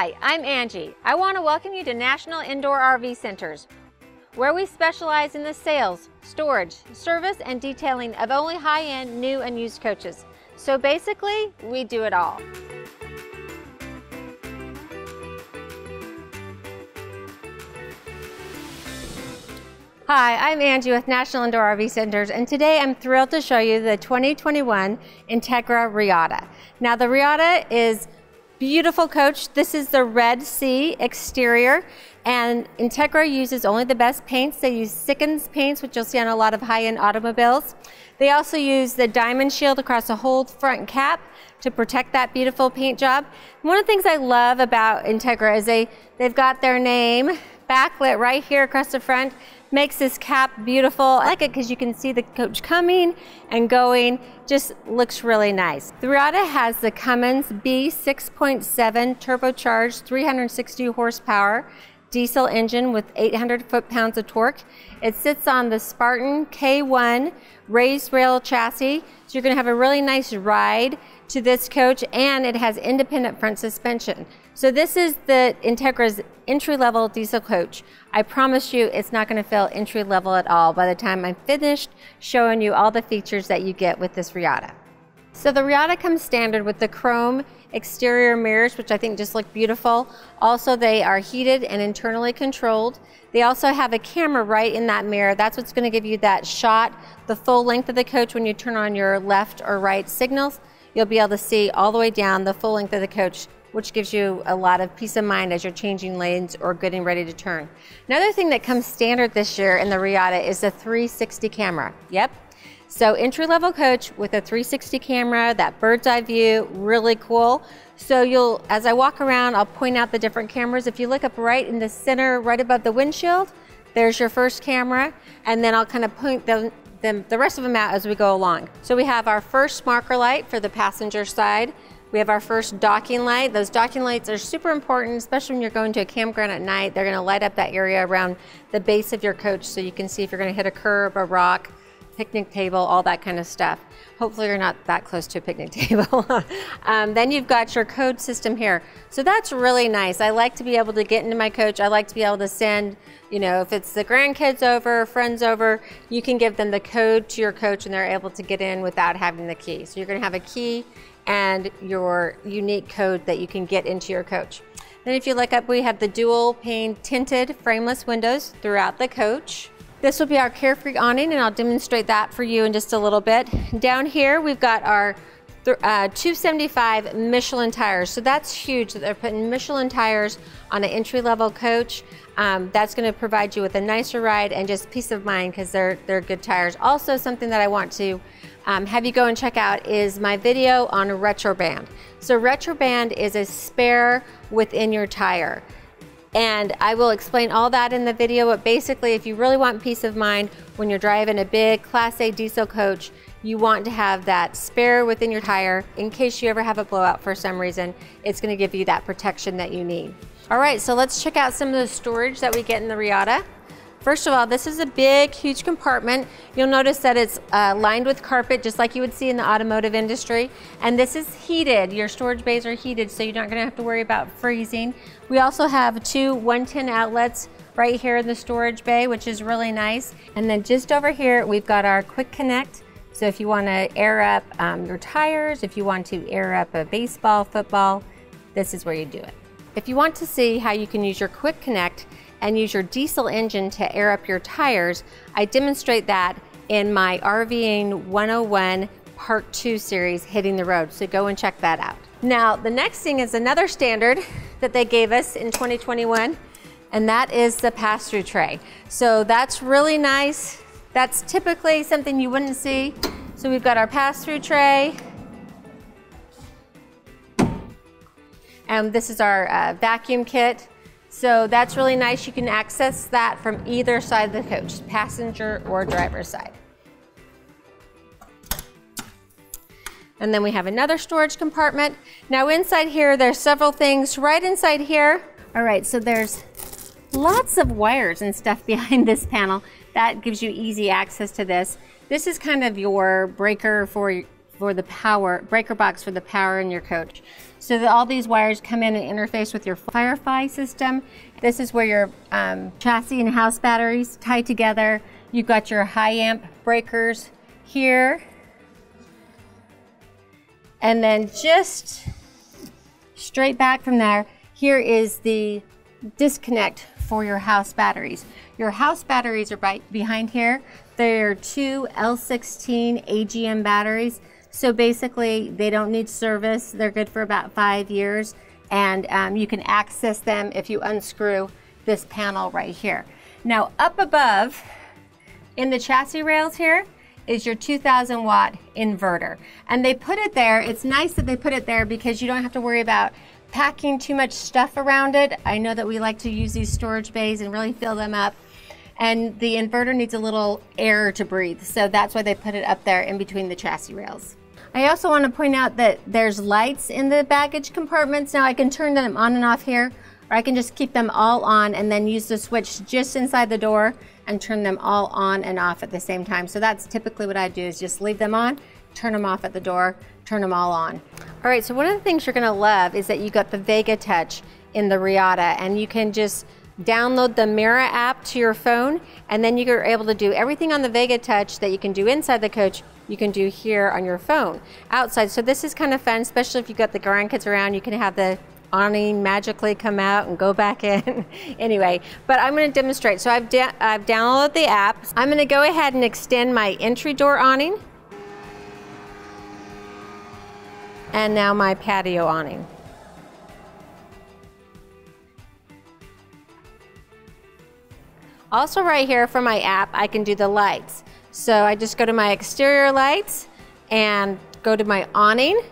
Hi, I'm Angie. I want to welcome you to National Indoor RV Centers, where we specialize in the sales, storage, service, and detailing of only high-end, new and used coaches. So basically, we do it all. Hi, I'm Angie with National Indoor RV Centers, and today I'm thrilled to show you the 2021 Entegra Reatta. Now the Reatta is beautiful coach. This is the Red Sea exterior, and Entegra uses only the best paints. They use Sikkens paints, which you'll see on a lot of high-end automobiles. They also use the diamond shield across the whole front cap to protect that beautiful paint job. And one of the things I love about Entegra is they've got their name backlit right here across the front. Makes this cap beautiful. I like it because you can see the coach coming and going. Just looks really nice. The Reatta has the Cummins B6.7 turbocharged 360 horsepower diesel engine with 800 foot-pounds of torque. It sits on the Spartan K1 raised rail chassis, so you're going to have a really nice ride to this coach, and it has independent front suspension. So this is the Entegra's entry-level diesel coach. I promise you it's not going to feel entry-level at all by the time I'm finished showing you all the features that you get with this Reatta. So the Reatta comes standard with the chrome exterior mirrors, which I think just look beautiful. Also, they are heated and internally controlled. They also have a camera right in that mirror. That's what's going to give you that shot, the full length of the coach. When you turn on your left or right signals, you'll be able to see all the way down the full length of the coach, which gives you a lot of peace of mind as you're changing lanes or getting ready to turn. Another thing that comes standard this year in the Reatta is the 360 camera. Yep. So entry-level coach with a 360 camera, that bird's eye view, really cool. So you'll, as I walk around, I'll point out the different cameras. If you look up right in the center, right above the windshield, there's your first camera, and then I'll kind of point the rest of them out as we go along. So we have our first marker light for the passenger side. We have our first docking light. Those docking lights are super important, especially when you're going to a campground at night. They're gonna light up that area around the base of your coach so you can see if you're gonna hit a curb, a rock, picnic table, all that kind of stuff. Hopefully you're not that close to a picnic table. Then you've got your code system here. So that's really nice. I like to be able to get into my coach. I like to be able to send, you know, if it's the grandkids over, friends over, you can give them the code to your coach and they're able to get in without having the key. So you're gonna have a key and your unique code that you can get into your coach. Then if you look up, we have the dual pane tinted frameless windows throughout the coach. This will be our Carefree awning, and I'll demonstrate that for you in just a little bit. Down here, we've got our 275 Michelin tires. So that's huge that they're putting Michelin tires on an entry-level coach. That's going to provide you with a nicer ride and just peace of mind because they're good tires. Also, something that I want to have you go and check out is my video on Retroband. So Retroband is a spare within your tire. And I will explain all that in the video, but basically if you really want peace of mind when you're driving a big Class A diesel coach, you want to have that spare within your tire in case you ever have a blowout for some reason. It's going to give you that protection that you need. All right, so let's check out some of the storage that we get in the Reatta. First of all, this is a big, huge compartment. You'll notice that it's lined with carpet, just like you would see in the automotive industry. And this is heated. Your storage bays are heated, so you're not gonna have to worry about freezing. We also have two 110 outlets right here in the storage bay, which is really nice. And then just over here, we've got our quick connect. So if you wanna air up your tires, if you want to air up a baseball, football, this is where you do it. If you want to see how you can use your quick connect and use your diesel engine to air up your tires, I demonstrate that in my RVing 101 Part 2 series, Hitting the Road, so go and check that out. Now, the next thing is another standard that they gave us in 2021, and that is the pass-through tray. So that's really nice. That's typically something you wouldn't see. So we've got our pass-through tray, and this is our vacuum kit. So that's really nice. You can access that from either side of the coach, passenger or driver's side. And then we have another storage compartment. Now inside here, there's several things right inside here. All right, so there's lots of wires and stuff behind this panel. That gives you easy access to this. This is kind of your breaker for for the power, breaker box for the power in your coach. So that all these wires come in and interface with your Firefly system. This is where your chassis and house batteries tie together. You've got your high amp breakers here. And then just straight back from there, here is the disconnect for your house batteries. Your house batteries are behind here. They're two L16 AGM batteries. So basically they don't need service. They're good for about 5 years, and you can access them if you unscrew this panel right here. Now up above in the chassis rails here is your 2000 watt inverter. And they put it there. It's nice that they put it there because you don't have to worry about packing too much stuff around it. I know that we like to use these storage bays and really fill them up. And the inverter needs a little air to breathe. So that's why they put it up there in between the chassis rails. I also want to point out that there's lights in the baggage compartments. Now I can turn them on and off here, or I can just keep them all on and then use the switch just inside the door and turn them all on and off at the same time. So that's typically what I do, is just leave them on, turn them off at the door, turn them all on. All right, so one of the things you're gonna love is that you got the Vega Touch in the Reatta, and you can just download the Mira app to your phone, and then you're able to do everything on the Vega Touch that you can do inside the coach, you can do here on your phone outside. So this is kind of fun, especially if you've got the grandkids around, you can have the awning magically come out and go back in. Anyway, but I'm going to demonstrate. So I've downloaded the app. I'm going to go ahead and extend my entry door awning, and now my patio awning. Also right here for my app, I can do the lights. So I just go to my exterior lights and go to my awning,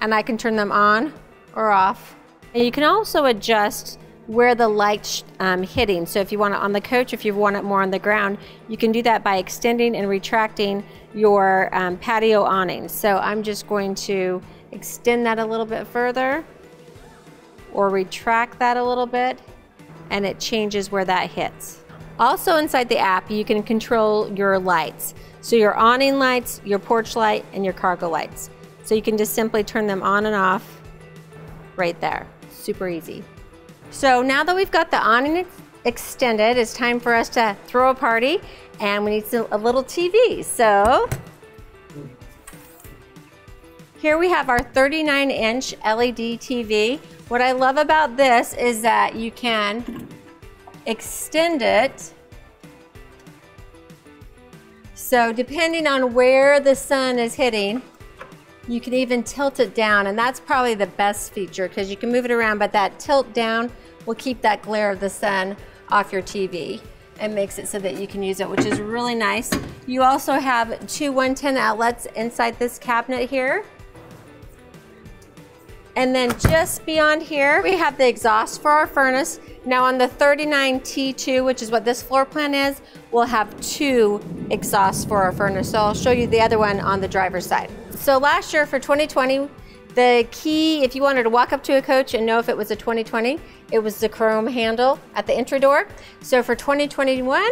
and I can turn them on or off. And you can also adjust where the light's hitting. So if you want it on the coach, if you want it more on the ground, you can do that by extending and retracting your patio awning. So I'm just going to extend that a little bit further or retract that a little bit, and it changes where that hits. Also inside the app, you can control your lights. So your awning lights, your porch light, and your cargo lights. So you can just simply turn them on and off right there. Super easy. So now that we've got the awning extended, it's time for us to throw a party, and we need a little TV. So here we have our 39-inch LED TV. What I love about this is that you can extend it. So depending on where the sun is hitting, you can even tilt it down, and that's probably the best feature because you can move it around, but that tilt down will keep that glare of the sun off your TV and makes it so that you can use it, which is really nice. You also have two 110 outlets inside this cabinet here. And then just beyond here, we have the exhaust for our furnace. Now on the 39T2, which is what this floor plan is, we'll have two exhausts for our furnace. So I'll show you the other one on the driver's side. So last year for 2020, the key, if you wanted to walk up to a coach and know if it was a 2020, it was the chrome handle at the entry door. So for 2021,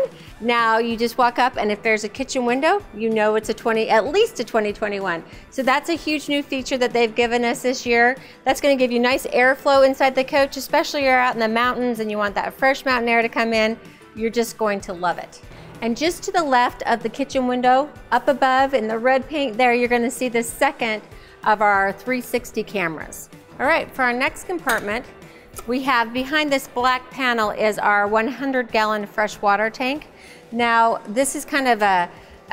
now you just walk up, and if there's a kitchen window, you know it's at least a 2021. So that's a huge new feature that they've given us this year. That's gonna give you nice airflow inside the coach, especially if you're out in the mountains and you want that fresh mountain air to come in, you're just going to love it. And just to the left of the kitchen window, up above in the red paint there, you're gonna see the second of our 360 cameras. All right, for our next compartment, we have behind this black panel is our 100-gallon freshwater tank. Now, this is kind of a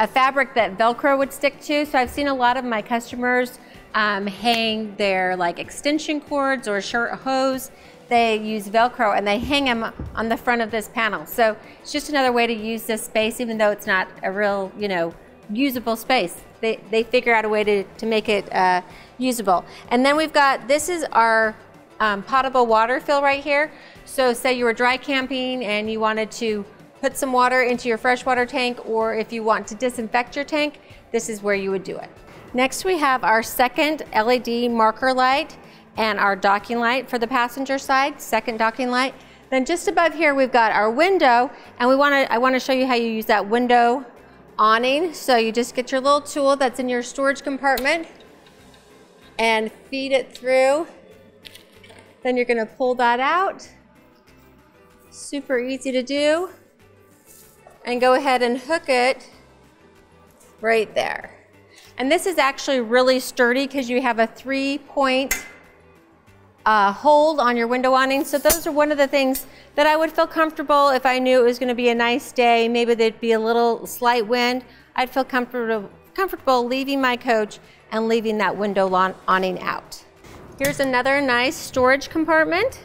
fabric that Velcro would stick to, so I've seen a lot of my customers hang their like extension cords or short hose. They use Velcro and they hang them on the front of this panel. So it's just another way to use this space, even though it's not a real, you know, usable space. They figure out a way to make it usable. And then we've got, this is our potable water fill right here. So say you were dry camping and you wanted to put some water into your freshwater tank, or if you want to disinfect your tank, this is where you would do it. Next we have our second LED marker light and our docking light for the passenger side, second docking light. Then just above here we've got our window, and I wanna show you how you use that window awning. So you just get your little tool that's in your storage compartment, and feed it through. Then you're gonna pull that out. Super easy to do. And go ahead and hook it right there. And this is actually really sturdy because you have a 3-point hold on your window awning. So those are one of the things that I would feel comfortable if I knew it was gonna be a nice day. Maybe there'd be a little slight wind. I'd feel comfortable leaving my coach and leaving that window awning out. Here's another nice storage compartment.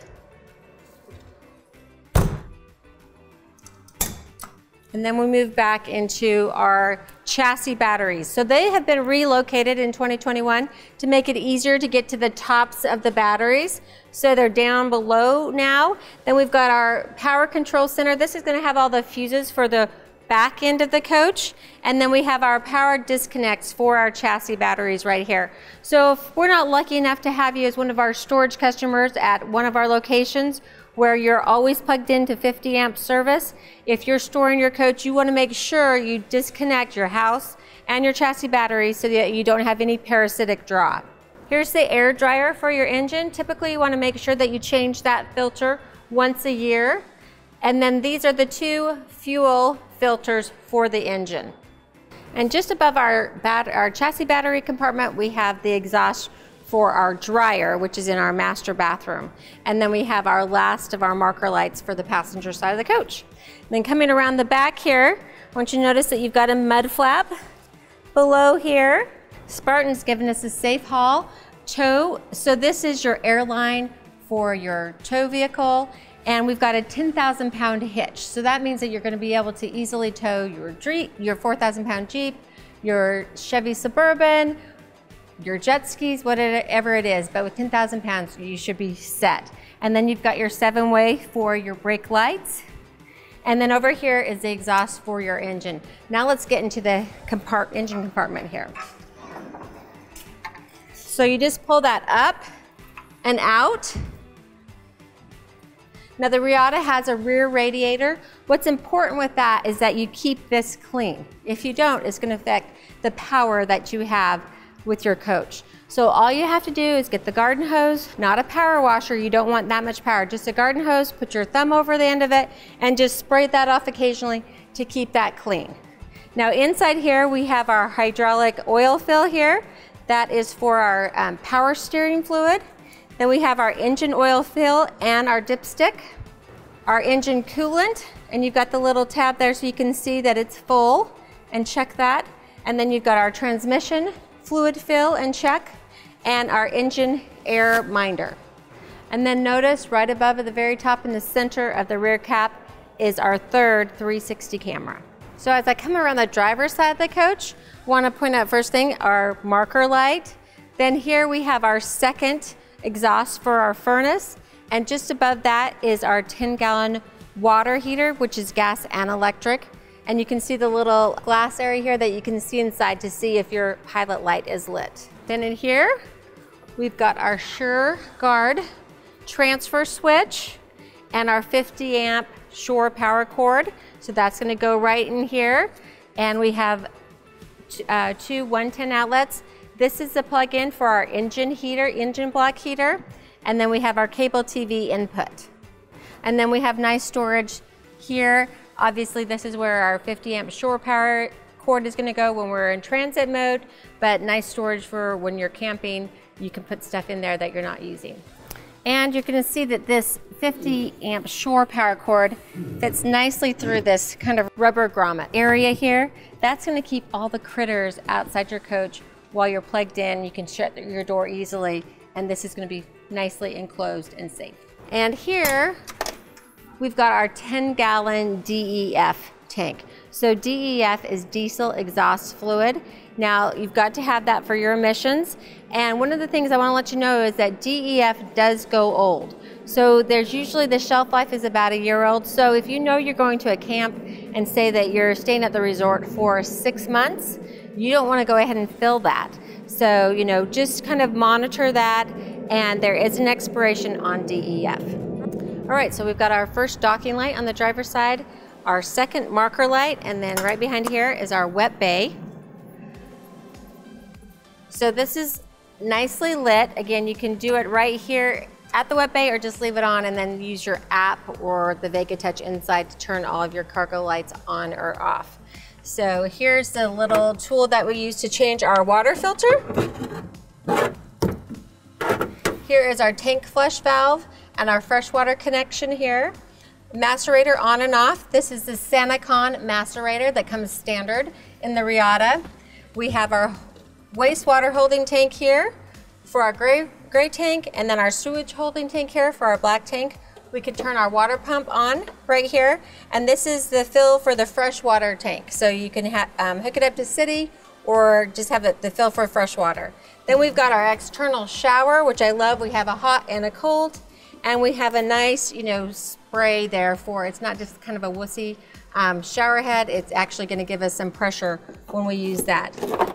And then we move back into our chassis batteries. So they have been relocated in 2021 to make it easier to get to the tops of the batteries. So they're down below now. Then we've got our power control center. This is going to have all the fuses for the back end of the coach. And then we have our power disconnects for our chassis batteries right here. So if we're not lucky enough to have you as one of our storage customers at one of our locations, where you're always plugged into 50-amp service. If you're storing your coach, you want to make sure you disconnect your house and your chassis batteries so that you don't have any parasitic draw. Here's the air dryer for your engine. Typically, you want to make sure that you change that filter once a year. And then these are the two fuel filters for the engine. And just above our chassis battery compartment, we have the exhaust for our dryer, which is in our master bathroom. And then we have our last of our marker lights for the passenger side of the coach. And then coming around the back here, I want you to notice that you've got a mud flap below here. Spartan's given us a safe haul tow. So this is your airline for your tow vehicle. And we've got a 10,000-pound hitch. So that means that you're gonna be able to easily tow your 4,000-pound Jeep, your Chevy Suburban, your jet skis, whatever it is, but with 10,000 pounds, you should be set. And then you've got your 7-way for your brake lights. And then over here is the exhaust for your engine. Now let's get into the engine compartment here. So you just pull that up and out. Now the Reatta has a rear radiator. What's important with that is that you keep this clean. If you don't, it's gonna affect the power that you have with your coach. So all you have to do is get the garden hose, not a power washer, you don't want that much power, just a garden hose, put your thumb over the end of it and just spray that off occasionally to keep that clean. Now inside here we have our hydraulic oil fill here. That is for our power steering fluid. Then we have our engine oil fill and our dipstick, our engine coolant, and you've got the little tab there so you can see that it's full and check that. And then you've got our transmission, fluid fill and check, and our engine air minder. And then notice right above at the very top in the center of the rear cap is our third 360 camera. So as I come around the driver's side of the coach, want to point out first thing, our marker light. Then here we have our second exhaust for our furnace. And just above that is our 10-gallon water heater, which is gas and electric. And you can see the little glass area here that you can see inside to see if your pilot light is lit. Then in here, we've got our SureGuard transfer switch and our 50-amp shore power cord. So that's gonna go right in here. And we have two 110 outlets. This is the plug-in for our engine heater, engine block heater. And then we have our cable TV input. And then we have nice storage here. Obviously, this is where our 50-amp shore power cord is going to go when we're in transit mode, but nice storage for when you're camping. You can put stuff in there that you're not using. And you're going to see that this 50-amp shore power cord fits nicely through this kind of rubber grommet area here. That's going to keep all the critters outside your coach while you're plugged in. You can shut your door easily, and this is going to be nicely enclosed and safe. And here, we've got our 10-gallon DEF tank. So DEF is diesel exhaust fluid. Now you've got to have that for your emissions. And one of the things I want to let you know is that DEF does go old. So there's usually the shelf life is about a year old. So if you know you're going to a camp and say that you're staying at the resort for 6 months, you don't want to go ahead and fill that. So, you know, just kind of monitor that, and there is an expiration on DEF. All right, so we've got our first docking light on the driver's side, our second marker light, and then right behind here is our wet bay. So this is nicely lit. Again, you can do it right here at the wet bay or just leave it on and then use your app or the VegaTouch inside to turn all of your cargo lights on or off. So here's the little tool that we use to change our water filter. Here is our tank flush valve and our freshwater connection here. Macerator on and off. This is the Sanicon macerator that comes standard in the Reatta. We have our wastewater holding tank here for our gray tank, and then our sewage holding tank here for our black tank. We can turn our water pump on right here, and this is the fill for the freshwater tank. So you can hook it up to city or just have it the fill for fresh water. Then we've got our external shower, which I love. We have a hot and a cold, and we have a nice, you know, spray there for, it's not just kind of a wussy shower head. It's actually gonna give us some pressure when we use that.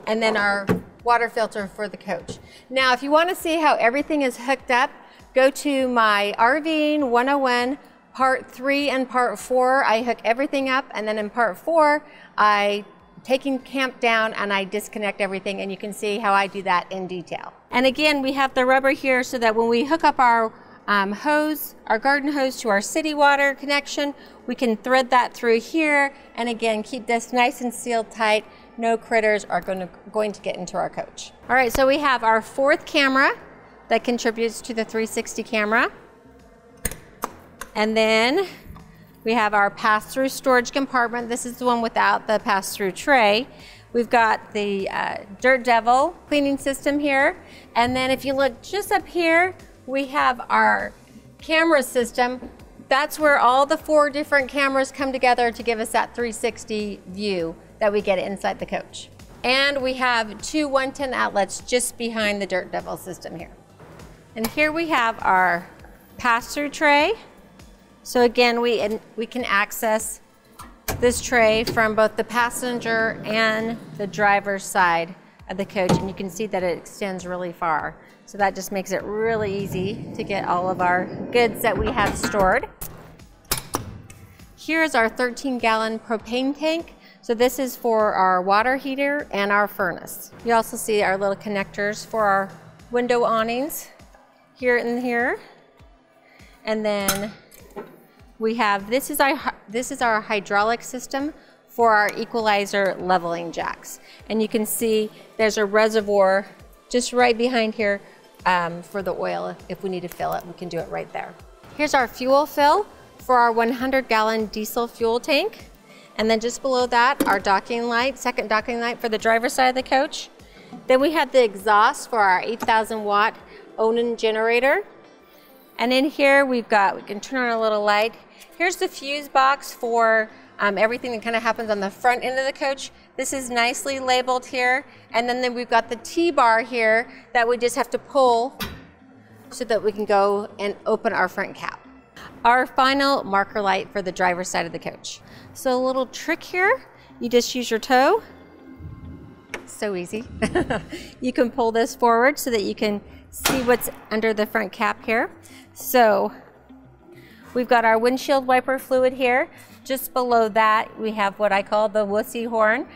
And then our water filter for the coach. Now, if you wanna see how everything is hooked up, go to my RVing 101 part 3 and part 4. I hook everything up, and then in part 4, I taking camp down and I disconnect everything, and you can see how I do that in detail. And again, we have the rubber here so that when we hook up our hose, our garden hose to our city water connection, we can thread that through here, and again, keep this nice and sealed tight. No critters are going to get into our coach. All right, so we have our 4th camera that contributes to the 360 camera. And then we have our pass-through storage compartment. This is the one without the pass-through tray. We've got the Dirt Devil cleaning system here. And then if you look just up here, we have our camera system. That's where all the 4 different cameras come together to give us that 360 view that we get inside the coach. And we have 2 110 outlets just behind the Dirt Devil system here. And here we have our pass-through tray. So again, we can access this tray from both the passenger and the driver's side of the coach, and you can see that it extends really far. So that just makes it really easy to get all of our goods that we have stored. Here is our 13-gallon propane tank. So this is for our water heater and our furnace. You also see our little connectors for our window awnings here and here. And then we have, this is our hydraulic system for our equalizer leveling jacks. And you can see there's a reservoir just right behind here for the oil. If we need to fill it, we can do it right there. Here's our fuel fill for our 100-gallon diesel fuel tank. And then just below that, our docking light, 2nd docking light for the driver's side of the coach. Then we have the exhaust for our 8,000-watt Onan generator. And in here we've got, we can turn on a little light. Here's the fuse box for everything that kind of happens on the front end of the coach. This is nicely labeled here. And then we've got the T-bar here that we just have to pull so that we can go and open our front cap. Our final marker light for the driver's side of the coach. So a little trick here, you just use your toe. So easy. You can pull this forward so that you can see what's under the front cap here. So we've got our windshield wiper fluid here. Just below that, we have what I call the wussy horn.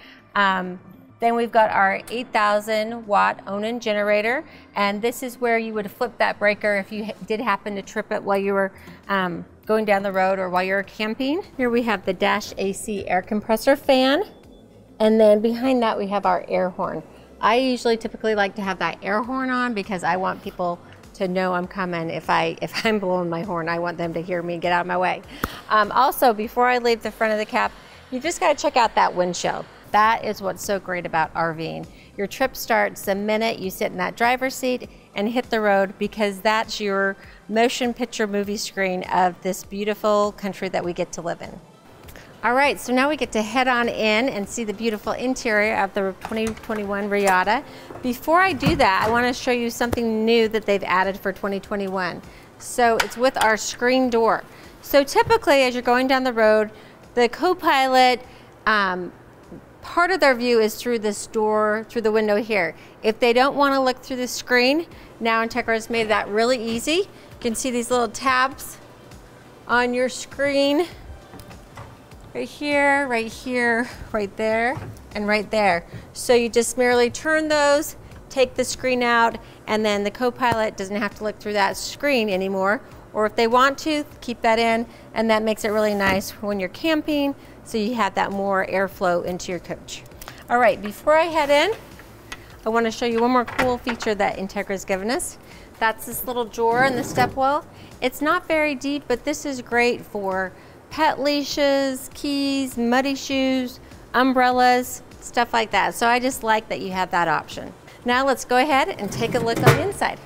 Then we've got our 8,000-watt Onan generator, and this is where you would flip that breaker if you did happen to trip it while you were going down the road or while you were camping. Here we have the dash AC air compressor fan, and then behind that we have our air horn. I usually typically like to have that air horn on because I want people to know I'm coming. If I'm blowing my horn, I want them to hear me and get out of my way. Also, before I leave the front of the cap, you just gotta check out that windshield. That is what's so great about RVing. Your trip starts the minute you sit in that driver's seat and hit the road, because that's your motion picture movie screen of this beautiful country that we get to live in. All right, so now we get to head on in and see the beautiful interior of the 2021 Reatta. Before I do that, I want to show you something new that they've added for 2021. So it's with our screen door. So typically, as you're going down the road, the co-pilot, part of their view is through this door, through the window here. If they don't want to look through the screen, now Entegra has made that really easy. You can see these little tabs on your screen. Right here, right here, right there, and right there. So you just merely turn those, take the screen out, and then the co-pilot doesn't have to look through that screen anymore. Or if they want to, keep that in, and that makes it really nice when you're camping, so you have that more airflow into your coach. All right, before I head in, I want to show you one more cool feature that Entegra's given us. That's this little drawer in the step well. It's not very deep, but this is great for pet leashes, keys, muddy shoes, umbrellas, stuff like that. So I just like that you have that option. Now let's go ahead and take a look on the inside.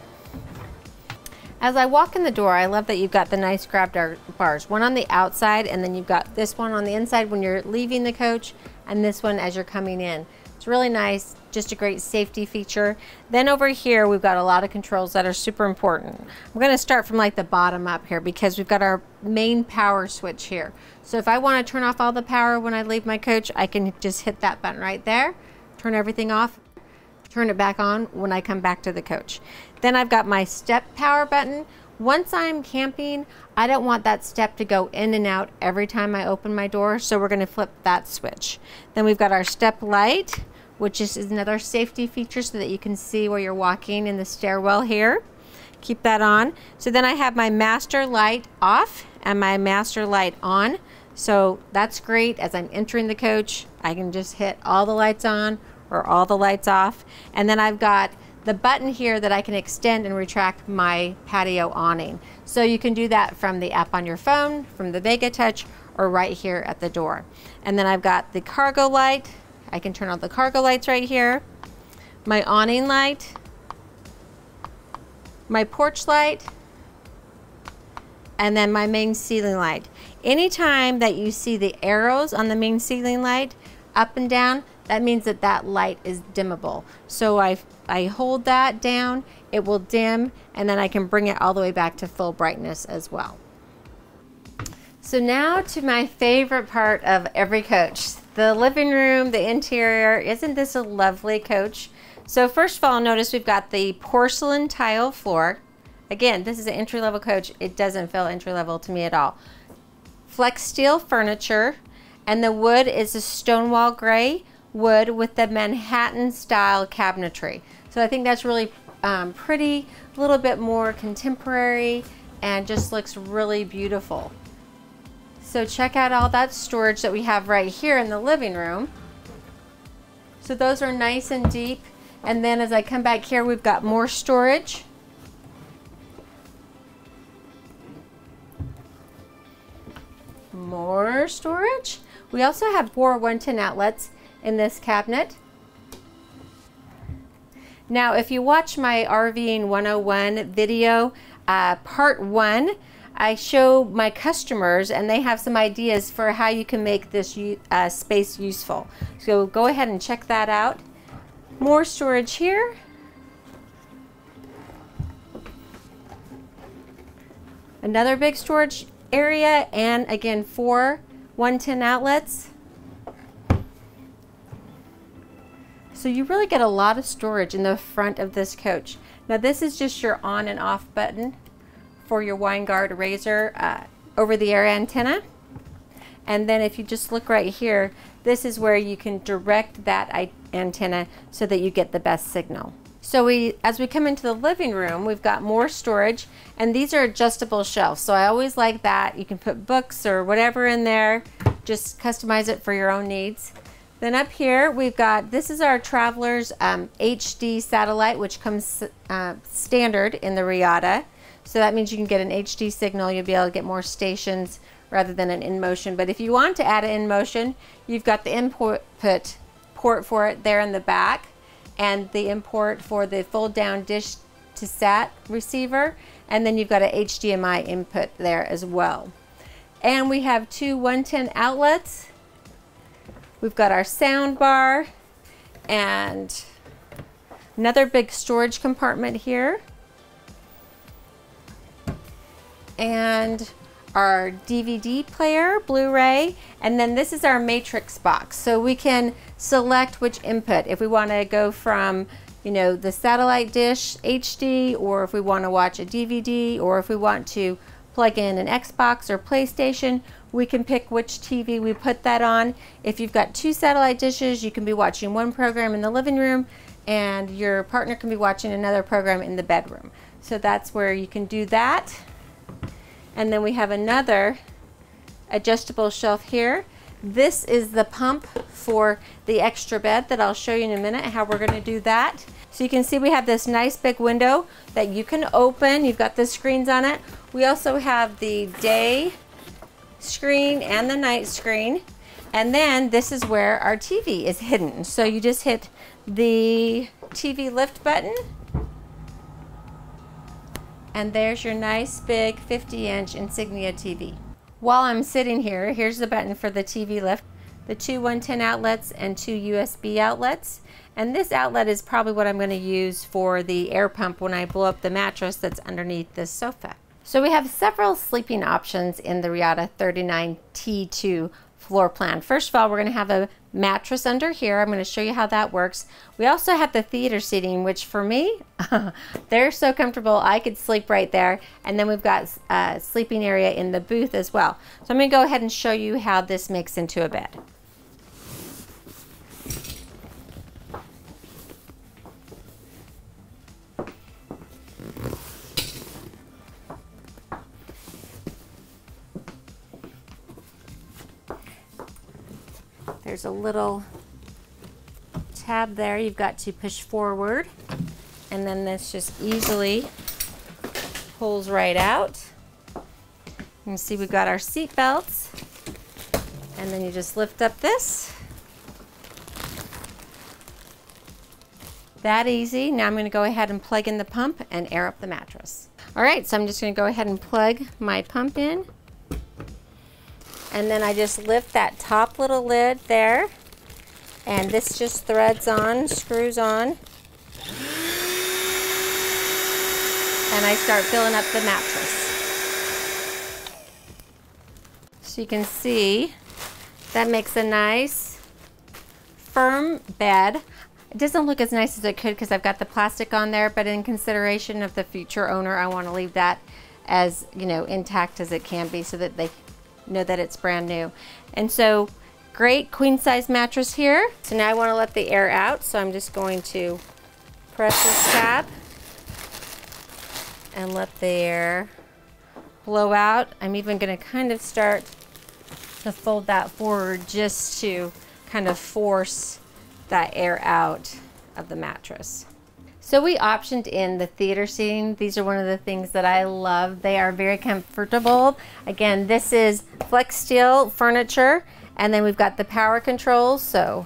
As I walk in the door, I love that you've got the nice grab bars, one on the outside, and then you've got this one on the inside when you're leaving the coach, and this one as you're coming in. It's really nice, just a great safety feature. Then over here, we've got a lot of controls that are super important. I'm gonna start from like the bottom up here because we've got our main power switch here. So if I wanna turn off all the power when I leave my coach, I can just hit that button right there, turn everything off, turn it back on when I come back to the coach. Then I've got my step power button. Once I'm camping, I don't want that step to go in and out every time I open my door, so we're gonna flip that switch. Then we've got our step light, which is another safety feature so that you can see where you're walking in the stairwell here. Keep that on. So then I have my master light off and my master light on. So that's great. As I'm entering the coach, I can just hit all the lights on or all the lights off. And then I've got the button here that I can extend and retract my patio awning. So you can do that from the app on your phone, from the Vega Touch, or right here at the door. And then I've got the cargo light. I can turn on the cargo lights right here. My awning light, my porch light, and then my main ceiling light. Anytime that you see the arrows on the main ceiling light up and down, that means that that light is dimmable. So I hold that down, it will dim, and then I can bring it all the way back to full brightness as well. So now to my favorite part of every coach, the living room, the interior. Isn't this a lovely coach? So first of all, notice we've got the porcelain tile floor. Again, this is an entry-level coach. It doesn't feel entry-level to me at all. Flexsteel furniture, and the wood is a Stonewall Gray wood with the Manhattan style cabinetry. So I think that's really pretty, a little bit more contemporary, and just looks really beautiful. So check out all that storage that we have right here in the living room. So those are nice and deep. And then as I come back here, we've got more storage. More storage. We also have 4 110 outlets in this cabinet. Now, if you watch my RVing 101 video, part 1, I show my customers and they have some ideas for how you can make this space useful. So go ahead and check that out. More storage here. Another big storage area, and again, 4 110 outlets. So you really get a lot of storage in the front of this coach. Now this is just your on and off button for your Winegard Rayzar over-the-air antenna. And then if you just look right here, this is where you can direct that antenna so that you get the best signal. So as we come into the living room, we've got more storage, and these are adjustable shelves. So I always like that. You can put books or whatever in there, just customize it for your own needs. Then up here, we've got, this is our Traveler's HD satellite, which comes standard in the Reatta. So that means you can get an HD signal. You'll be able to get more stations rather than an in motion. But if you want to add an in motion, you've got the input port for it there in the back, and the import for the fold down dish to sat receiver. And then you've got an HDMI input there as well. And we have 2 110 outlets. We've got our sound bar and another big storage compartment here, and our DVD player, Blu-ray, and then this is our matrix box. So we can select which input, if we want to go from, you know, the satellite dish HD, or if we want to watch a DVD, or if we want to plug in an Xbox or PlayStation, we can pick which TV we put that on. If you've got 2 satellite dishes, you can be watching one program in the living room and your partner can be watching another program in the bedroom. So that's where you can do that. And then we have another adjustable shelf here. This is the pump for the extra bed that I'll show you in a minute how we're going to do that. So you can see we have this nice big window that you can open. You've got the screens on it. We also have the day screen and the night screen. And then this is where our TV is hidden. So you just hit the TV lift button. And there's your nice big 50-inch Insignia TV. While I'm sitting here, here's the button for the TV lift. The two 110 outlets and two USB outlets. And this outlet is probably what I'm going to use for the air pump when I blow up the mattress that's underneath this sofa. So we have several sleeping options in the Reatta 39T2 floor plan. First of all, we're going to have a mattress under here. I'm going to show you how that works. We also have the theater seating, which for me, they're so comfortable I could sleep right there. And then we've got a sleeping area in the booth as well. So I'm going to go ahead and show you how this makes into a bed. There's a little tab there you've got to push forward, and then this just easily pulls right out. You can see we've got our seat belts, and then you just lift up this. That easy. Now I'm going to go ahead and plug in the pump and air up the mattress. Alright, so I'm just going to go ahead and plug my pump in. And then I just lift that top little lid there, and this just threads on, screws on, and I start filling up the mattress. So you can see that makes a nice firm bed. It doesn't look as nice as it could because I've got the plastic on there, but in consideration of the future owner, I want to leave that as, you know, intact as it can be so that they know that it's brand new. And so great queen size mattress here. So now I want to let the air out, so I'm just going to press this tab and let the air blow out. I'm even going to kind of start to fold that forward just to kind of force that air out of the mattress. So we optioned in the theater seating. These are one of the things that I love. They are very comfortable. Again, this is Flexsteel furniture, and then we've got the power controls, so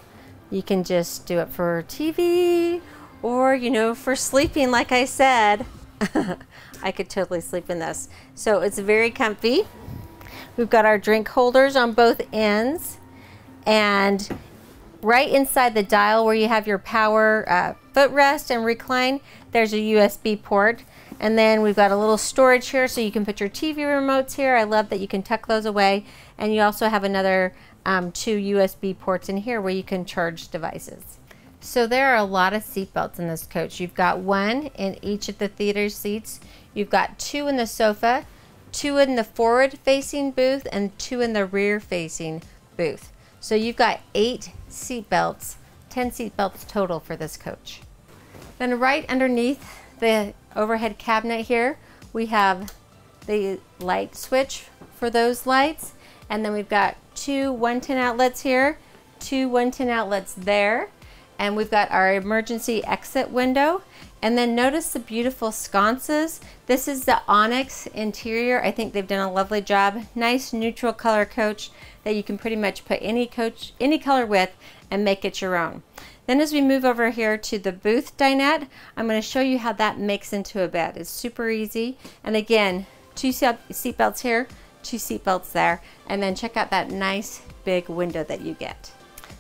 you can just do it for TV or, you know, for sleeping. Like I said, I could totally sleep in this. So it's very comfy. We've got our drink holders on both ends, and right inside the dial where you have your power footrest and recline, there's a USB port. And then we've got a little storage here so you can put your TV remotes here. I love that you can tuck those away. And you also have another two USB ports in here where you can charge devices. So there are a lot of seat belts in this coach. You've got one in each of the theater seats. You've got two in the sofa, two in the forward facing booth, and two in the rear facing booth. So you've got 8 seat belts, 10 seat belts total for this coach. Then right underneath the overhead cabinet here, we have the light switch for those lights. And then we've got two 110 outlets here, two 110 outlets there. And we've got our emergency exit window. And then notice the beautiful sconces. This is the onyx interior. I think they've done a lovely job. Nice neutral color coach that you can pretty much put any coach, any color with, and make it your own. Then as we move over here to the booth dinette, I'm going to show you how that makes into a bed. It's super easy. And again, two seat belts here, two seat belts there. And then check out that nice big window that you get.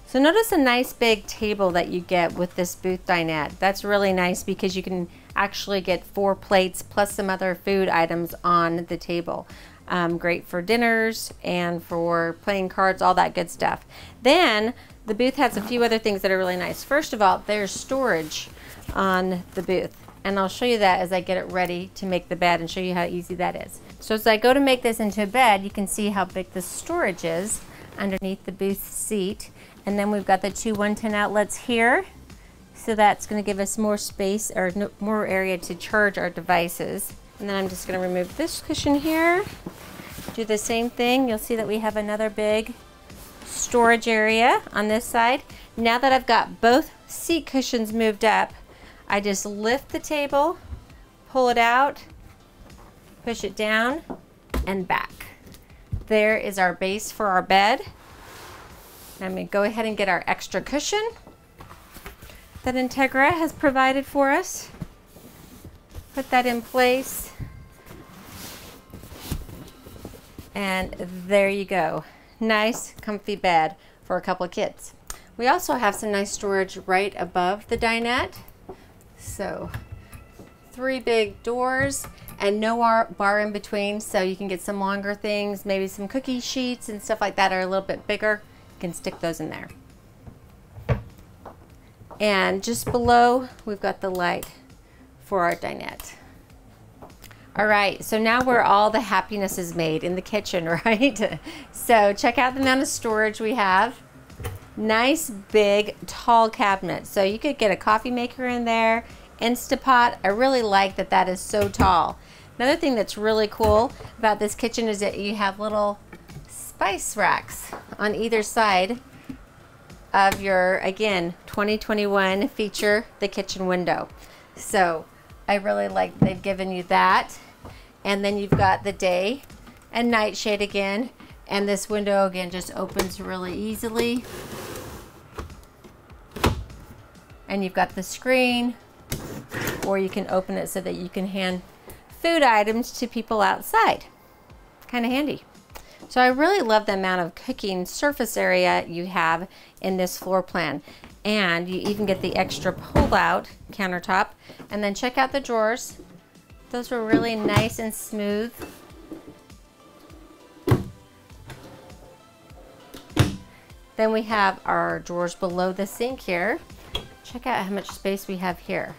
So notice a nice big table that you get with this booth dinette. That's really nice because you can actually get 4 plates plus some other food items on the table. Great for dinners and for playing cards, all that good stuff. Then the booth has a few other things that are really nice. First of all, there's storage on the booth. And I'll show you that as I get it ready to make the bed and show you how easy that is. So as I go to make this into a bed, you can see how big the storage is underneath the booth seat. And then we've got the two 110 outlets here, So that's going to give us more space or more area to charge our devices. And then I'm just going to remove this cushion here. Do the same thing. You'll see that we have another big storage area on this side. Now that I've got both seat cushions moved up, I just lift the table, pull it out, push it down and back. There is our base for our bed. I'm going to go ahead and get our extra cushion that Entegra has provided for us. Put that in place. And there you go. Nice, comfy bed for a couple of kids. We also have some nice storage right above the dinette. So 3 big doors and no bar in between, so you can get some longer things, maybe some cookie sheets and stuff like that are a little bit bigger. You can stick those in there. And just below, we've got the light for our dinette. All right, so now where all the happiness is made, in the kitchen, right? So check out the amount of storage we have. Nice, big, tall cabinet. So you could get a coffee maker in there, Instapot. I really like that that is so tall. Another thing that's really cool about this kitchen is that you have little spice racks on either side of your, again, 2021 feature, the kitchen window. So I really like they've given you that. And then you've got the day and night shade again. And this window again just opens really easily. And you've got the screen, or you can open it so that you can hand food items to people outside. Kind of handy. So I really love the amount of cooking surface area you have in this floor plan. And you even get the extra pull-out countertop. And then check out the drawers. Those were really nice and smooth. Then we have our drawers below the sink here. Check out how much space we have here.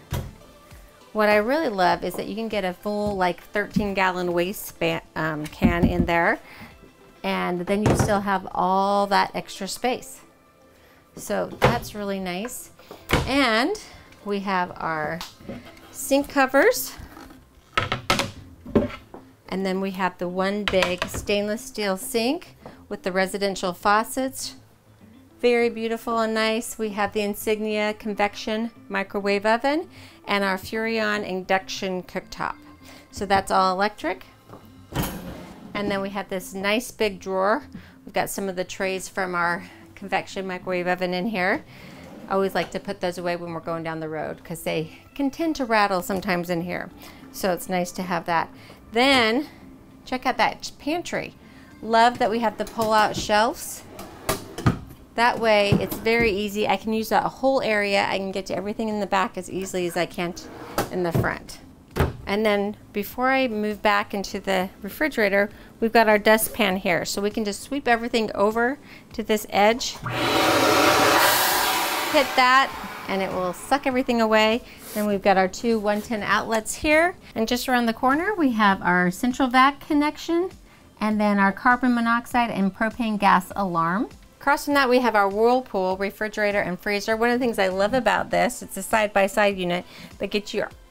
What I really love is that you can get a full like 13-gallon waste can in there. And then you still have all that extra space. So that's really nice. And we have our sink covers. And then we have the one big stainless steel sink with the residential faucets. Very beautiful and nice. We have the Insignia convection microwave oven and our Furion induction cooktop. So that's all electric. And then we have this nice big drawer. We've got some of the trays from our convection microwave oven in here. I always like to put those away when we're going down the road because they can tend to rattle sometimes in here. So it's nice to have that. Then check out that pantry. Love that we have the pull-out shelves. That way it's very easy. I can use that whole area. I can get to everything in the back as easily as I can in the front. And then before I move back into the refrigerator, we've got our dustpan here. So we can just sweep everything over to this edge, hit that, and it will suck everything away. Then we've got our two 110 outlets here. And just around the corner, we have our central vac connection, and then our carbon monoxide and propane gas alarm. Across from that, we have our Whirlpool refrigerator and freezer. One of the things I love about this, it's a side-by-side unit, but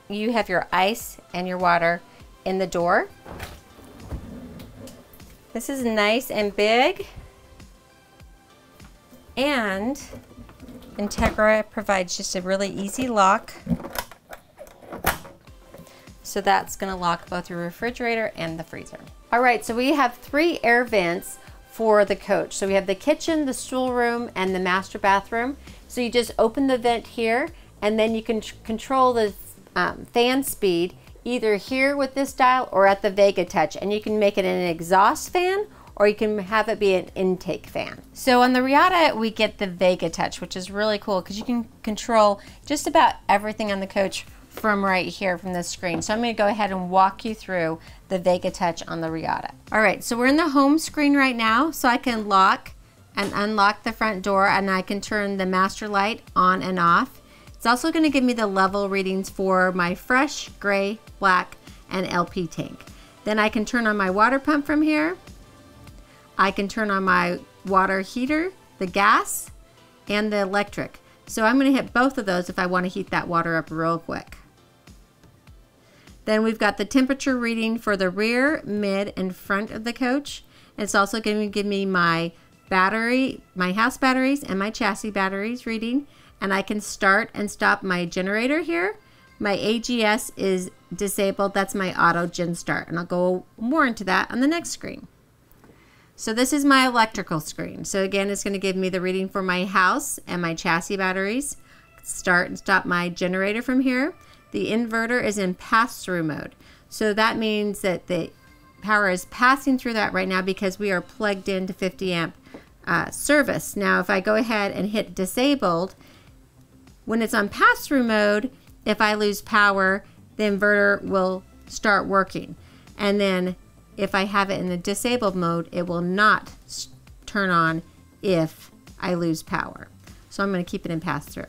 you have your ice and your water in the door. This is nice and big. And Entegra provides just a really easy lock. So that's going to lock both your refrigerator and the freezer. All right, so we have 3 air vents for the coach. So we have the kitchen, the stoolroom, and the master bathroom. So you just open the vent here, and then you can control the fan speed either here with this dial or at the Vega Touch, and you can make it an exhaust fan or you can have it be an intake fan. So on the Reatta we get the Vega Touch, which is really cool because you can control just about everything on the coach from right here from the screen. So I'm going to go ahead and walk you through the Vega Touch on the Reatta. Alright, so we're in the home screen right now, so I can lock and unlock the front door, and I can turn the master light on and off. It's also going to give me the level readings for my fresh, gray, black, and LP tank. Then I can turn on my water pump from here. I can turn on my water heater, the gas, and the electric. So I'm going to hit both of those if I want to heat that water up real quick. Then we've got the temperature reading for the rear, mid, and front of the coach. And it's also going to give me my battery, my house batteries and my chassis batteries reading. And I can start and stop my generator here. My AGS is disabled. That's my auto gen start. And I'll go more into that on the next screen. So this is my electrical screen. So again, it's going to give me the reading for my house and my chassis batteries. Start and stop my generator from here. The inverter is in pass-through mode. So that means that the power is passing through that right now because we are plugged into 50 amp service. Now, if I go ahead and hit disabled, when it's on pass-through mode, if I lose power, the inverter will start working. And then if I have it in the disabled mode, it will not turn on if I lose power. So I'm going to keep it in pass-through.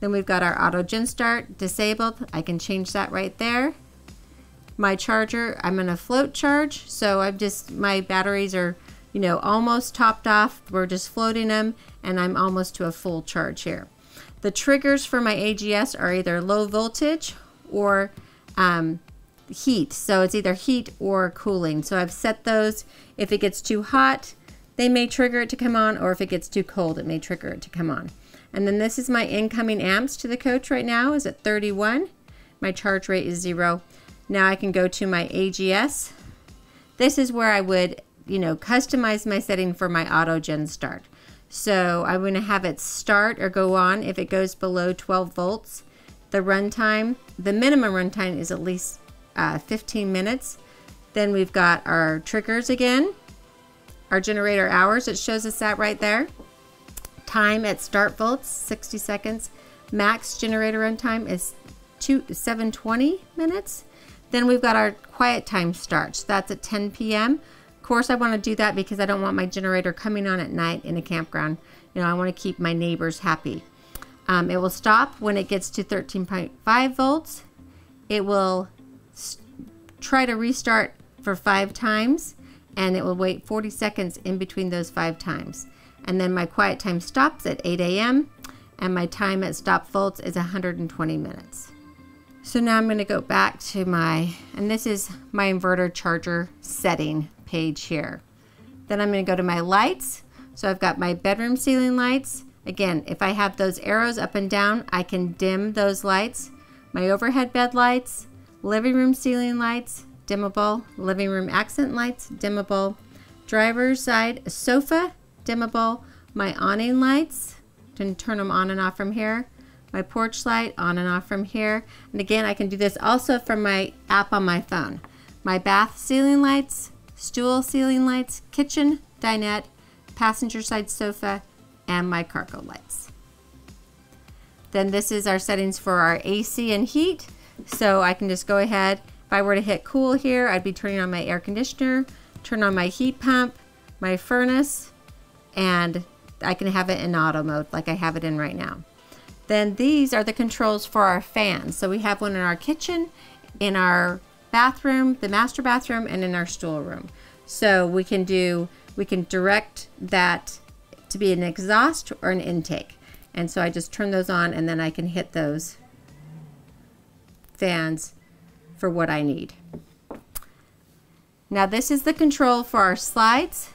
Then we've got our auto gen start disabled. I can change that right there. My charger, I'm going to float charge. So I've just, my batteries are, you know, almost topped off. We're just floating them and I'm almost to a full charge here. The triggers for my AGS are either low voltage or heat. So it's either heat or cooling. So I've set those. If it gets too hot, they may trigger it to come on, or if it gets too cold, it may trigger it to come on. And then this is my incoming amps to the coach right now is at 31. My charge rate is 0. Now I can go to my AGS. This is where I would, you know, customize my setting for my auto gen start. So I'm going to have it start or go on if it goes below 12 volts. The runtime, the minimum runtime is at least 15 minutes. Then we've got our triggers again, our generator hours, it shows us that right there. Time at start volts, 60 seconds. Max generator runtime is 720 minutes. Then we've got our quiet time starts. That's at 10 p.m. Of course, I want to do that because I don't want my generator coming on at night in a campground. You know, I want to keep my neighbors happy. It will stop when it gets to 13.5 volts. It will try to restart for 5 times, and it will wait 40 seconds in between those 5 times. And then my quiet time stops at 8 a.m. and my time at stop volts is 120 minutes. So now I'm going to go back to my, and this is my inverter charger setting page here. Then I'm going to go to my lights. So I've got my bedroom ceiling lights. Again, if I have those arrows up and down, I can dim those lights. My overhead bed lights, living room ceiling lights, dimmable, living room accent lights, dimmable, driver's side sofa, dimmable, my awning lights, can turn them on and off from here, my porch light on and off from here, and again I can do this also from my app on my phone. My bath ceiling lights, stool ceiling lights, kitchen, dinette, passenger side sofa, and my cargo lights. Then this is our settings for our AC and heat, so I can just go ahead, if I were to hit cool here, I'd be turning on my air conditioner, turn on my heat pump, my furnace, and I can have it in auto mode like I have it in right now. Then these are the controls for our fans. So we have one in our kitchen, in our bathroom, the master bathroom, and in our stool room. So we can direct that to be an exhaust or an intake. And so I just turn those on and then I can hit those fans for what I need. Now this is the control for our slides.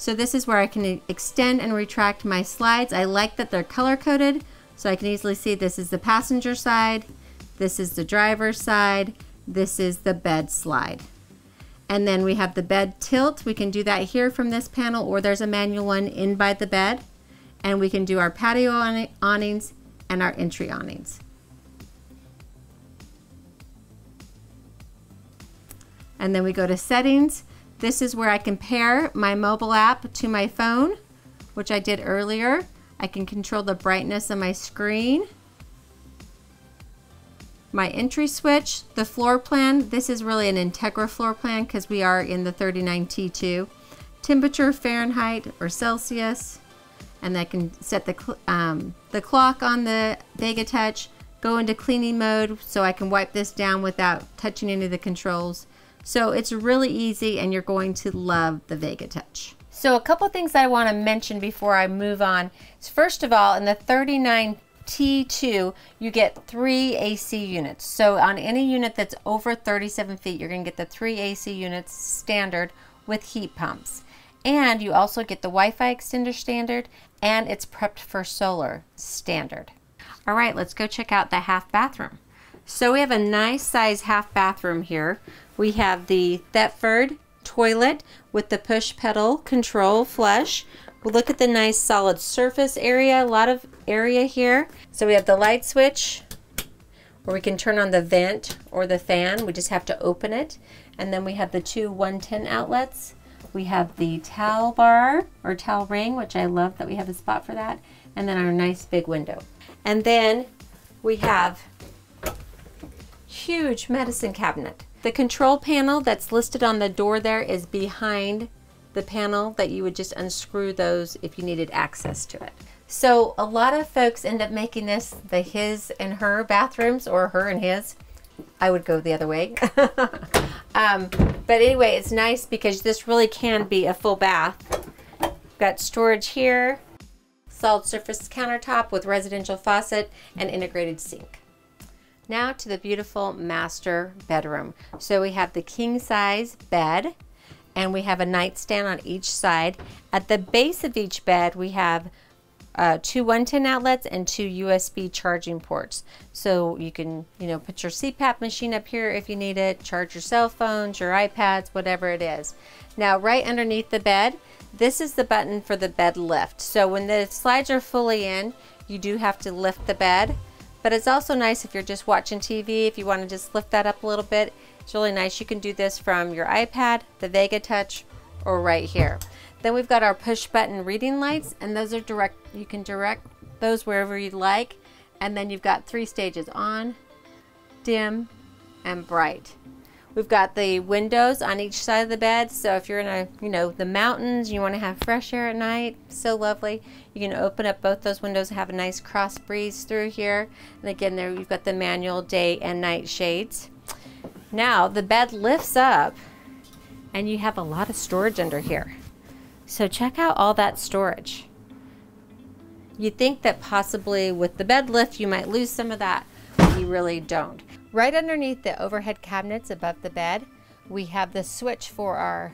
So this is where I can extend and retract my slides. I like that they're color coded, so I can easily see this is the passenger side, this is the driver's side, this is the bed slide. And then we have the bed tilt. We can do that here from this panel, or there's a manual one in by the bed. And we can do our patio awnings and our entry awnings. And then we go to settings. This is where I can pair my mobile app to my phone, which I did earlier. I can control the brightness of my screen. My entry switch, the floor plan. This is really an Entegra floor plan because we are in the 39T2. Temperature, Fahrenheit or Celsius. And I can set the clock on the Vega Touch, go into cleaning mode so I can wipe this down without touching any of the controls. So it's really easy and you're going to love the Vega Touch. So a couple things I want to mention before I move on is, first of all, in the 39 T2, you get 3 AC units. So on any unit that's over 37 feet, you're going to get the 3 AC units standard with heat pumps. And you also get the Wi-Fi extender standard, and it's prepped for solar standard. All right, let's go check out the half bathroom. So we have a nice size half bathroom here. We have the Thetford toilet with the push pedal control flush. We'll look at the nice solid surface area, a lot of area here. So we have the light switch where we can turn on the vent or the fan. We just have to open it. And then we have the two 110 outlets. We have the towel bar or towel ring, which I love that we have a spot for that. And then our nice big window. And then we have huge medicine cabinet. The control panel that's listed on the door there is behind the panel that you would just unscrew those if you needed access to it. So a lot of folks end up making this the his and her bathrooms or her and his. I would go the other way. But anyway, it's nice because this really can be a full bath. Got storage here, solid surface countertop with residential faucet and integrated sink. Now to the beautiful master bedroom. So we have the king size bed and we have a nightstand on each side. At the base of each bed, we have two 110 outlets and two USB charging ports. So you can, you know, put your CPAP machine up here if you need it, charge your cell phones, your iPads, whatever it is. Now, right underneath the bed, this is the button for the bed lift. So when the slides are fully in, you do have to lift the bed. But it's also nice if you're just watching TV, if you want to just lift that up a little bit. It's really nice. You can do this from your iPad, the Vega Touch, or right here. Then we've got our push button reading lights, and those are direct. You can direct those wherever you'd like. And then you've got three stages: on, dim, and bright. We've got the windows on each side of the bed. So if you're in a, you know, the mountains, you want to have fresh air at night, so lovely. You can open up both those windows and have a nice cross breeze through here. And again, there you've got the manual day and night shades. Now the bed lifts up and you have a lot of storage under here. So check out all that storage. You'd think that possibly with the bed lift, you might lose some of that, but you really don't. Right underneath the overhead cabinets above the bed, we have the switch for our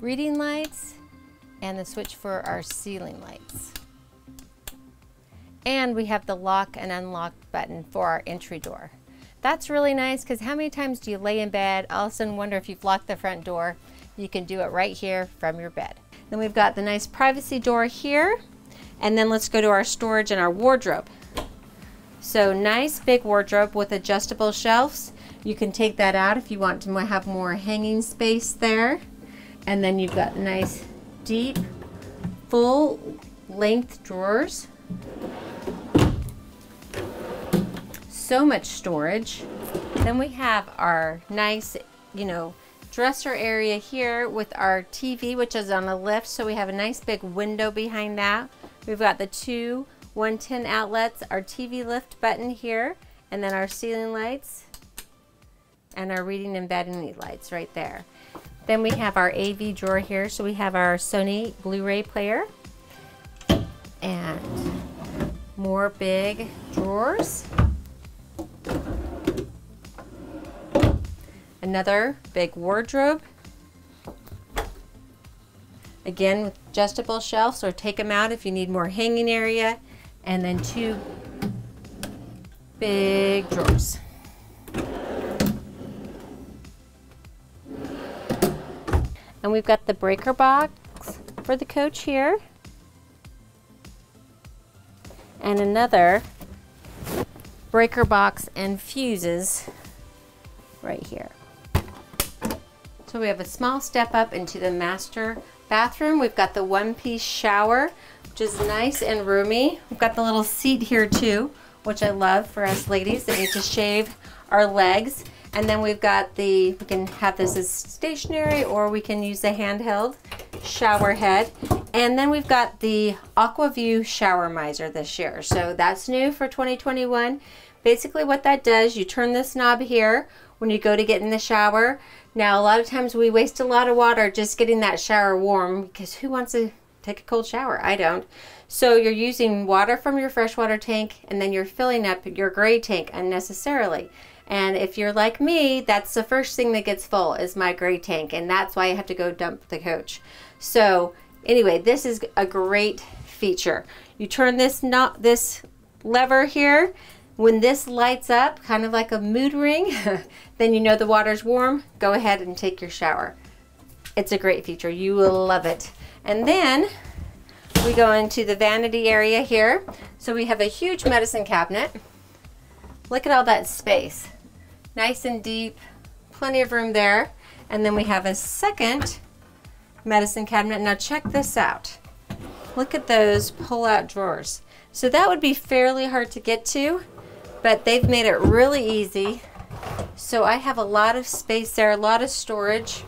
reading lights and the switch for our ceiling lights. And we have the lock and unlock button for our entry door. That's really nice because how many times do you lay in bed, all of a sudden wonder if you've locked the front door? You can do it right here from your bed. Then we've got the nice privacy door here. And then let's go to our storage and our wardrobe. So nice big wardrobe with adjustable shelves. You can take that out if you want to have more hanging space there. And then you've got nice deep full length drawers. So much storage. Then we have our nice, you know, dresser area here with our TV, which is on a lift. So we have a nice big window behind that. We've got the two 110 outlets, our TV lift button here, and then our ceiling lights and our reading and bedding lights right there. Then we have our AV drawer here, so we have our Sony Blu-ray player and more big drawers. Another big wardrobe. Again, with adjustable shelves, or take them out if you need more hanging area. And then two big drawers. And we've got the breaker box for the couch here. And another breaker box and fuses right here. So we have a small step up into the master bathroom. We've got the one-piece shower, which is nice and roomy. We've got the little seat here too, which I love for us ladies that need to shave our legs. And then we've got the, we can have this as stationary or we can use the handheld shower head. And then we've got the AquaView shower miser this year. So that's new for 2021. Basically what that does, you turn this knob here when you go to get in the shower. Now, a lot of times we waste a lot of water just getting that shower warm because who wants to Take a cold shower. I don't. So you're using water from your freshwater tank, and then you're filling up your gray tank unnecessarily. And if you're like me, that's the first thing that gets full is my gray tank, and that's why I have to go dump the coach. So anyway, this is a great feature. You turn this lever here. When this lights up, kind of like a mood ring, then you know the water's warm. Go ahead and take your shower. It's a great feature. You will love it. And then we go into the vanity area here. So we have a huge medicine cabinet. Look at all that space. Nice and deep, plenty of room there. And then we have a second medicine cabinet. Now check this out. Look at those pull-out drawers. So that would be fairly hard to get to, but they've made it really easy. So I have a lot of space there, a lot of storage.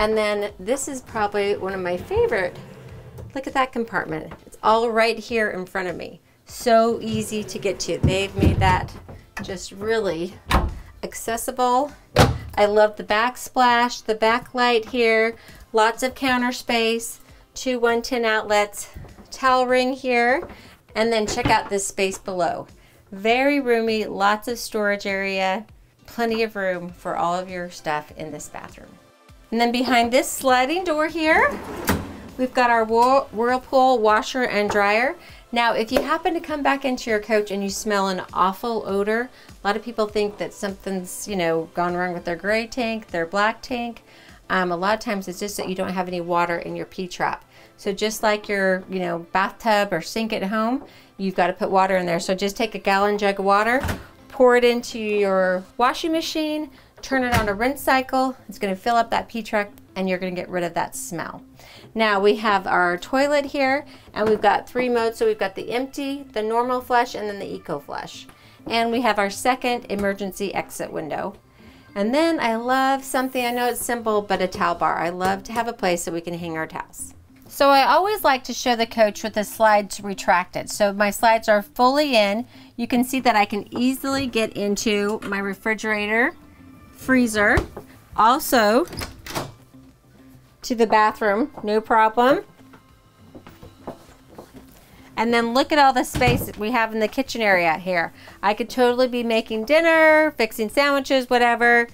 And then this is probably one of my favorite. Look at that compartment. It's all right here in front of me. So easy to get to. They've made that just really accessible. I love the backsplash, the backlight here, lots of counter space, 2 110 outlets, towel ring here, and then check out this space below. Very roomy, lots of storage area, plenty of room for all of your stuff in this bathroom. And then behind this sliding door here, we've got our Whirlpool washer and dryer. Now, if you happen to come back into your coach and you smell an awful odor, a lot of people think that something's, you know, gone wrong with their gray tank, their black tank. A lot of times it's just that you don't have any water in your P-trap. So just like your, you know, bathtub or sink at home, you've got to put water in there. So just take a gallon jug of water, pour it into your washing machine, turn it on a rinse cycle. It's going to fill up that P-trap and you're going to get rid of that smell. Now we have our toilet here and we've got three modes. So we've got the empty, the normal flush, and then the eco flush. And we have our second emergency exit window. And then I love something, I know it's simple, but a towel bar. I love to have a place that we can hang our towels. So I always like to show the coach with the slides retracted. So my slides are fully in. You can see that I can easily get into my refrigerator, freezer, also to the bathroom, no problem. And then look at all the space that we have in the kitchen area here. I could totally be making dinner, fixing sandwiches, whatever.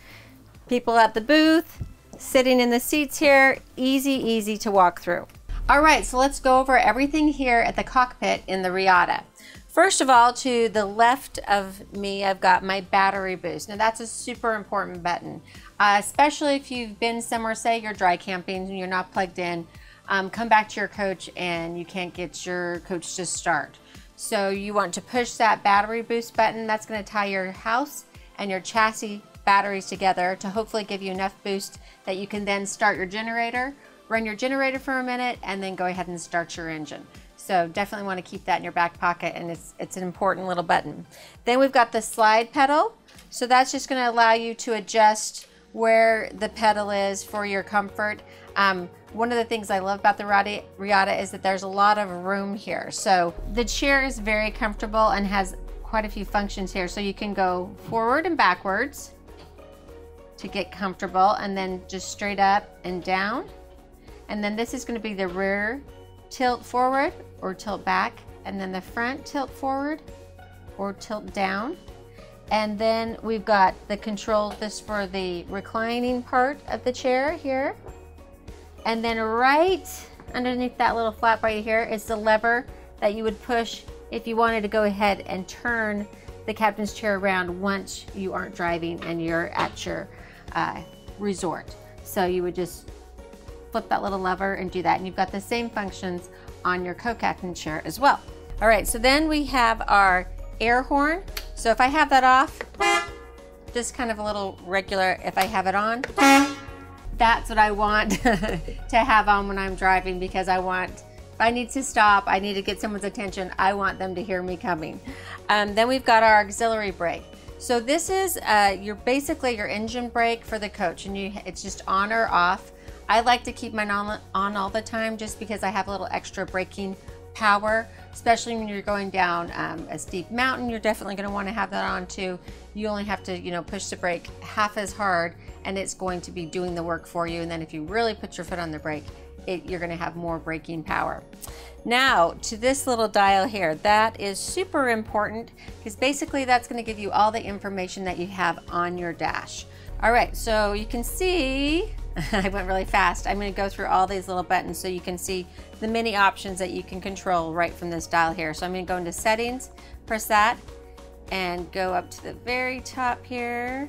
People at the booth, sitting in the seats here, easy, easy to walk through. All right, so let's go over everything here at the cockpit in the Reatta. First of all, to the left of me, I've got my battery boost. Now that's a super important button, especially if you've been somewhere, say you're dry camping and you're not plugged in, come back to your coach and you can't get your coach to start. So you want to push that battery boost button. That's gonna tie your house and your chassis batteries together to hopefully give you enough boost that you can then start your generator, run your generator for a minute, and then go ahead and start your engine. So definitely want to keep that in your back pocket, and it's an important little button. Then we've got the slide pedal. So that's just going to allow you to adjust where the pedal is for your comfort. One of the things I love about the Reatta is that there's a lot of room here. So the chair is very comfortable and has quite a few functions here. So you can go forward and backwards to get comfortable, and then just straight up and down. And then this is going to be the rear tilt forward or tilt back, and then the front tilt forward or tilt down. And then we've got the control, this for the reclining part of the chair here. And then right underneath that little flap right here is the lever that you would push if you wanted to go ahead and turn the captain's chair around once you aren't driving and you're at your resort. So you would just flip that little lever and do that, and you've got the same functions on your co-captain chair as well. All right, so then we have our air horn. So if I have that off, just kind of a little regular, if I have it on, that's what I want to have on when I'm driving, because I want, if I need to stop, I need to get someone's attention, I want them to hear me coming. Then we've got our auxiliary brake. So this is basically your engine brake for the coach, and it's just on or off. I like to keep mine on all the time just because I have a little extra braking power, especially when you're going down a steep mountain. You're definitely going to want to have that on too. You only have to, you know, push the brake half as hard and it's going to be doing the work for you. And then if you really put your foot on the brake, you're gonna have more braking power. Now to this little dial here, that is super important because basically that's gonna give you all the information that you have on your dash. All right, so you can see, I went really fast. I'm gonna go through all these little buttons so you can see the many options that you can control right from this dial here. So I'm gonna go into settings, press that, and go up to the very top here.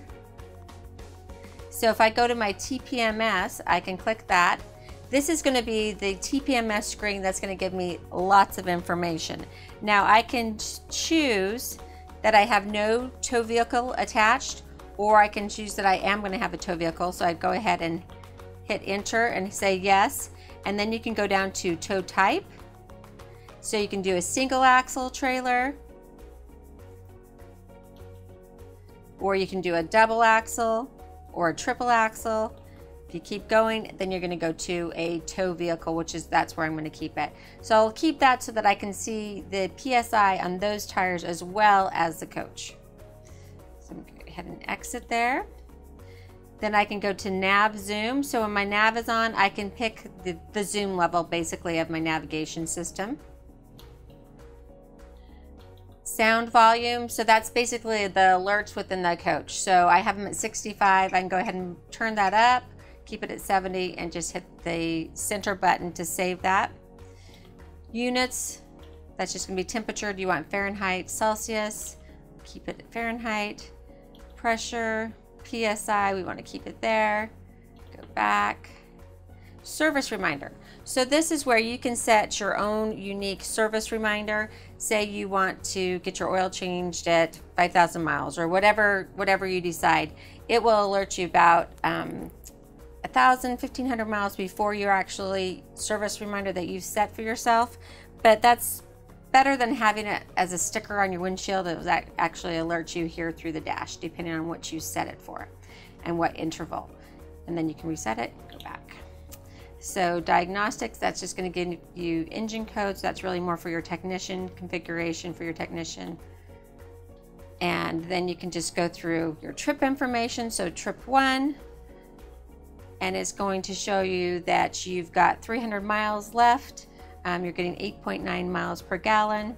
So if I go to my TPMS, I can click that. This is gonna be the TPMS screen that's gonna give me lots of information. Now I can choose that I have no tow vehicle attached, or I can choose that I am gonna have a tow vehicle. So I'd go ahead and hit enter and say yes. And then you can go down to tow type. So you can do a single axle trailer, or you can do a double axle or a triple axle. If you keep going, then you're gonna go to a tow vehicle, which is, that's where I'm gonna keep it. So I'll keep that so that I can see the PSI on those tires as well as the coach. So I'm gonna go ahead and exit there. Then I can go to nav zoom. So when my nav is on, I can pick the zoom level basically of my navigation system. Sound volume, so that's basically the alerts within the coach. So I have them at 65, I can go ahead and turn that up, keep it at 70, and just hit the center button to save that. Units, that's just gonna be temperature. Do you want Fahrenheit, Celsius? Keep it at Fahrenheit. Pressure, PSI, we wanna keep it there. Go back. Service reminder. So this is where you can set your own unique service reminder. Say you want to get your oil changed at 5,000 miles or whatever you decide. It will alert you about 1,000, 1,500 miles before your actually service reminder that you've set for yourself. But that's better than having it as a sticker on your windshield. It will actually alert you here through the dash, depending on what you set it for and what interval. And then you can reset it, go back. So diagnostics, that's just gonna give you engine codes. That's really more for your technician, configuration for your technician. And then you can just go through your trip information. So trip one, and it's going to show you that you've got 300 miles left. You're getting 8.9 miles per gallon.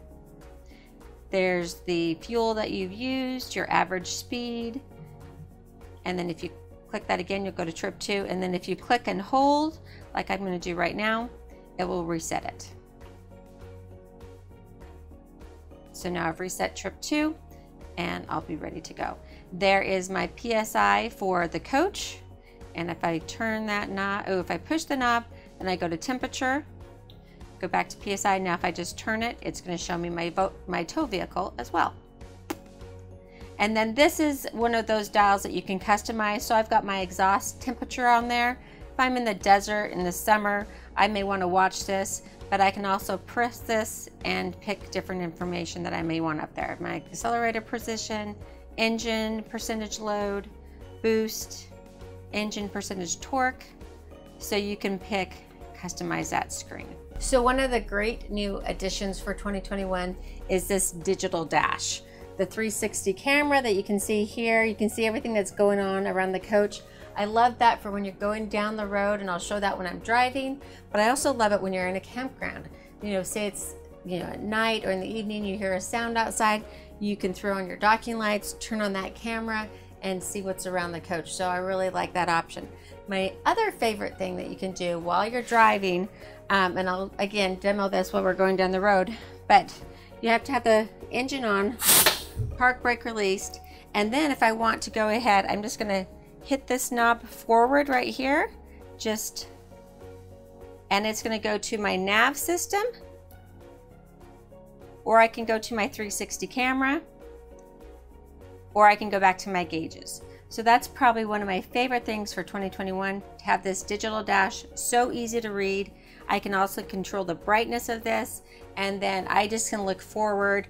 There's the fuel that you've used, your average speed. And then if you click that again, you'll go to trip two. And then if you click and hold, like I'm gonna do right now, it will reset it. So now I've reset trip two and I'll be ready to go. There is my PSI for the coach. And if I turn that knob, if I push the knob, then I go to temperature, go back to PSI. Now if I just turn it, it's gonna show me my tow vehicle as well. And then this is one of those dials that you can customize. So I've got my exhaust temperature on there. If I'm in the desert in the summer, I may want to watch this, but I can also press this and pick different information that I may want up there. My accelerator position, engine percentage load, boost, engine percentage torque. So you can pick, customize that screen. So one of the great new additions for 2021 is this digital dash. The 360 camera that you can see here. You can see everything that's going on around the coach. I love that for when you're going down the road, and I'll show that when I'm driving, but I also love it when you're in a campground. You know, say it's, you know, at night or in the evening, you hear a sound outside, you can throw on your docking lights, turn on that camera, and see what's around the coach. So I really like that option. My other favorite thing that you can do while you're driving, and I'll again demo this while we're going down the road, but you have to have the engine on, park brake released, and then if I want to go ahead, I'm just gonna hit this knob forward right here, just, and it's gonna go to my nav system, or I can go to my 360 camera, or I can go back to my gauges. So that's probably one of my favorite things for 2021, to have this digital dash, so easy to read. I can also control the brightness of this, and then I just can look forward.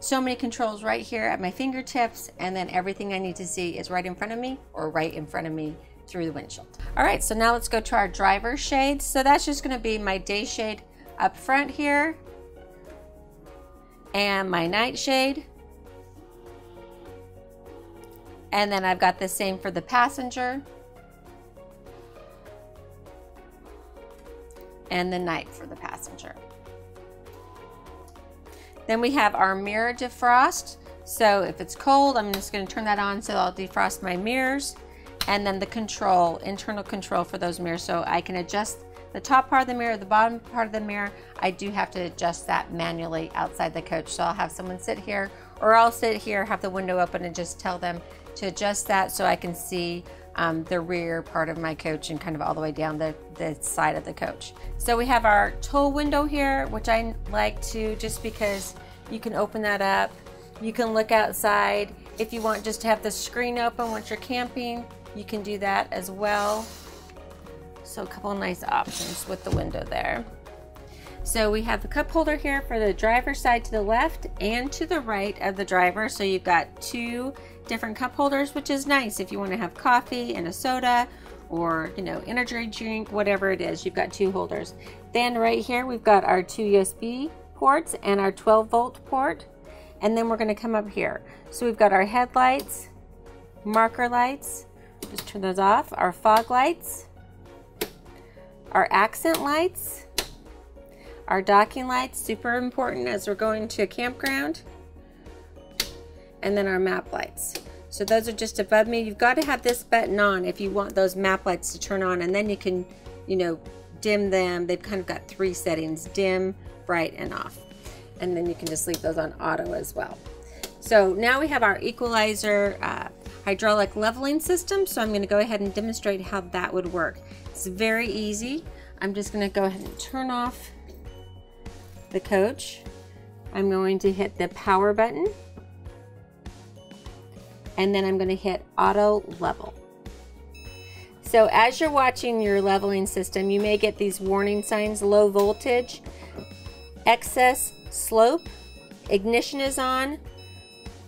So many controls right here at my fingertips, and then everything I need to see is right in front of me or right in front of me through the windshield. All right, so now let's go to our driver's shade. So that's just gonna be my day shade up front here and my night shade. And then I've got the same for the passenger. and the night for the passenger. Then we have our mirror defrost. So if it's cold, I'm just going to turn that on so I'll defrost my mirrors. And then the control, internal control for those mirrors. So I can adjust the top part of the mirror, the bottom part of the mirror. I do have to adjust that manually outside the coach. So I'll have someone sit here, or I'll sit here, have the window open and just tell them to adjust that so I can see the rear part of my coach and kind of all the way down the side of the coach. So we have our tool window here, which I like to just because you can open that up. You can look outside. If you want just to have the screen open once you're camping, you can do that as well. So a couple of nice options with the window there. So we have the cup holder here for the driver's side to the left and to the right of the driver. So you've got two different cup holders, which is nice if you want to have coffee and a soda, or you know, energy drink, whatever it is. You've got two holders. Then right here we've got our two USB ports and our 12-volt port. And then we're going to come up here. So we've got our headlights, marker lights, just turn those off, our fog lights, our accent lights, our docking lights, super important as we're going to a campground, and then our map lights. So those are just above me. You've got to have this button on if you want those map lights to turn on, and then you can, you know, dim them. They've kind of got three settings: dim, bright, and off. And then you can just leave those on auto as well. So now we have our equalizer hydraulic leveling system. So I'm going to go ahead and demonstrate how that would work. It's very easy. I'm just going to go ahead and turn off the coach. I'm going to hit the power button, and then I'm going to hit auto level. So as you're watching your leveling system, you may get these warning signs: low voltage, excess slope, ignition is on,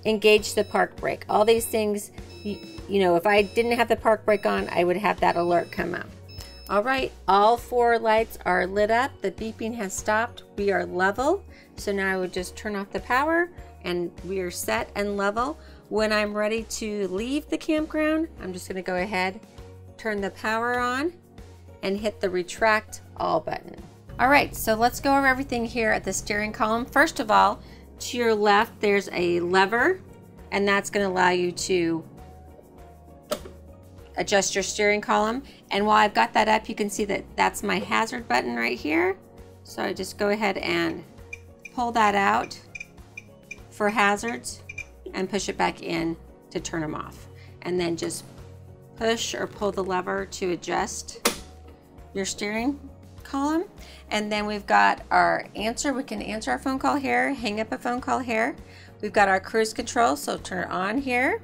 engage the park brake. All these things, you know, if I didn't have the park brake on, I would have that alert come up. All right, all four lights are lit up. The beeping has stopped. We are level. So now I would just turn off the power and we are set and level. When I'm ready to leave the campground, I'm just gonna go ahead, turn the power on, and hit the retract all button. All right, so let's go over everything here at the steering column. First of all, to your left, there's a lever, and that's gonna allow you to adjust your steering column. And while I've got that up, you can see that that's my hazard button right here. So I just go ahead and pull that out for hazards and push it back in to turn them off. And then just push or pull the lever to adjust your steering column. And then we've got our answer. We can answer our phone call here, hang up a phone call here. We've got our cruise control, so turn it on here.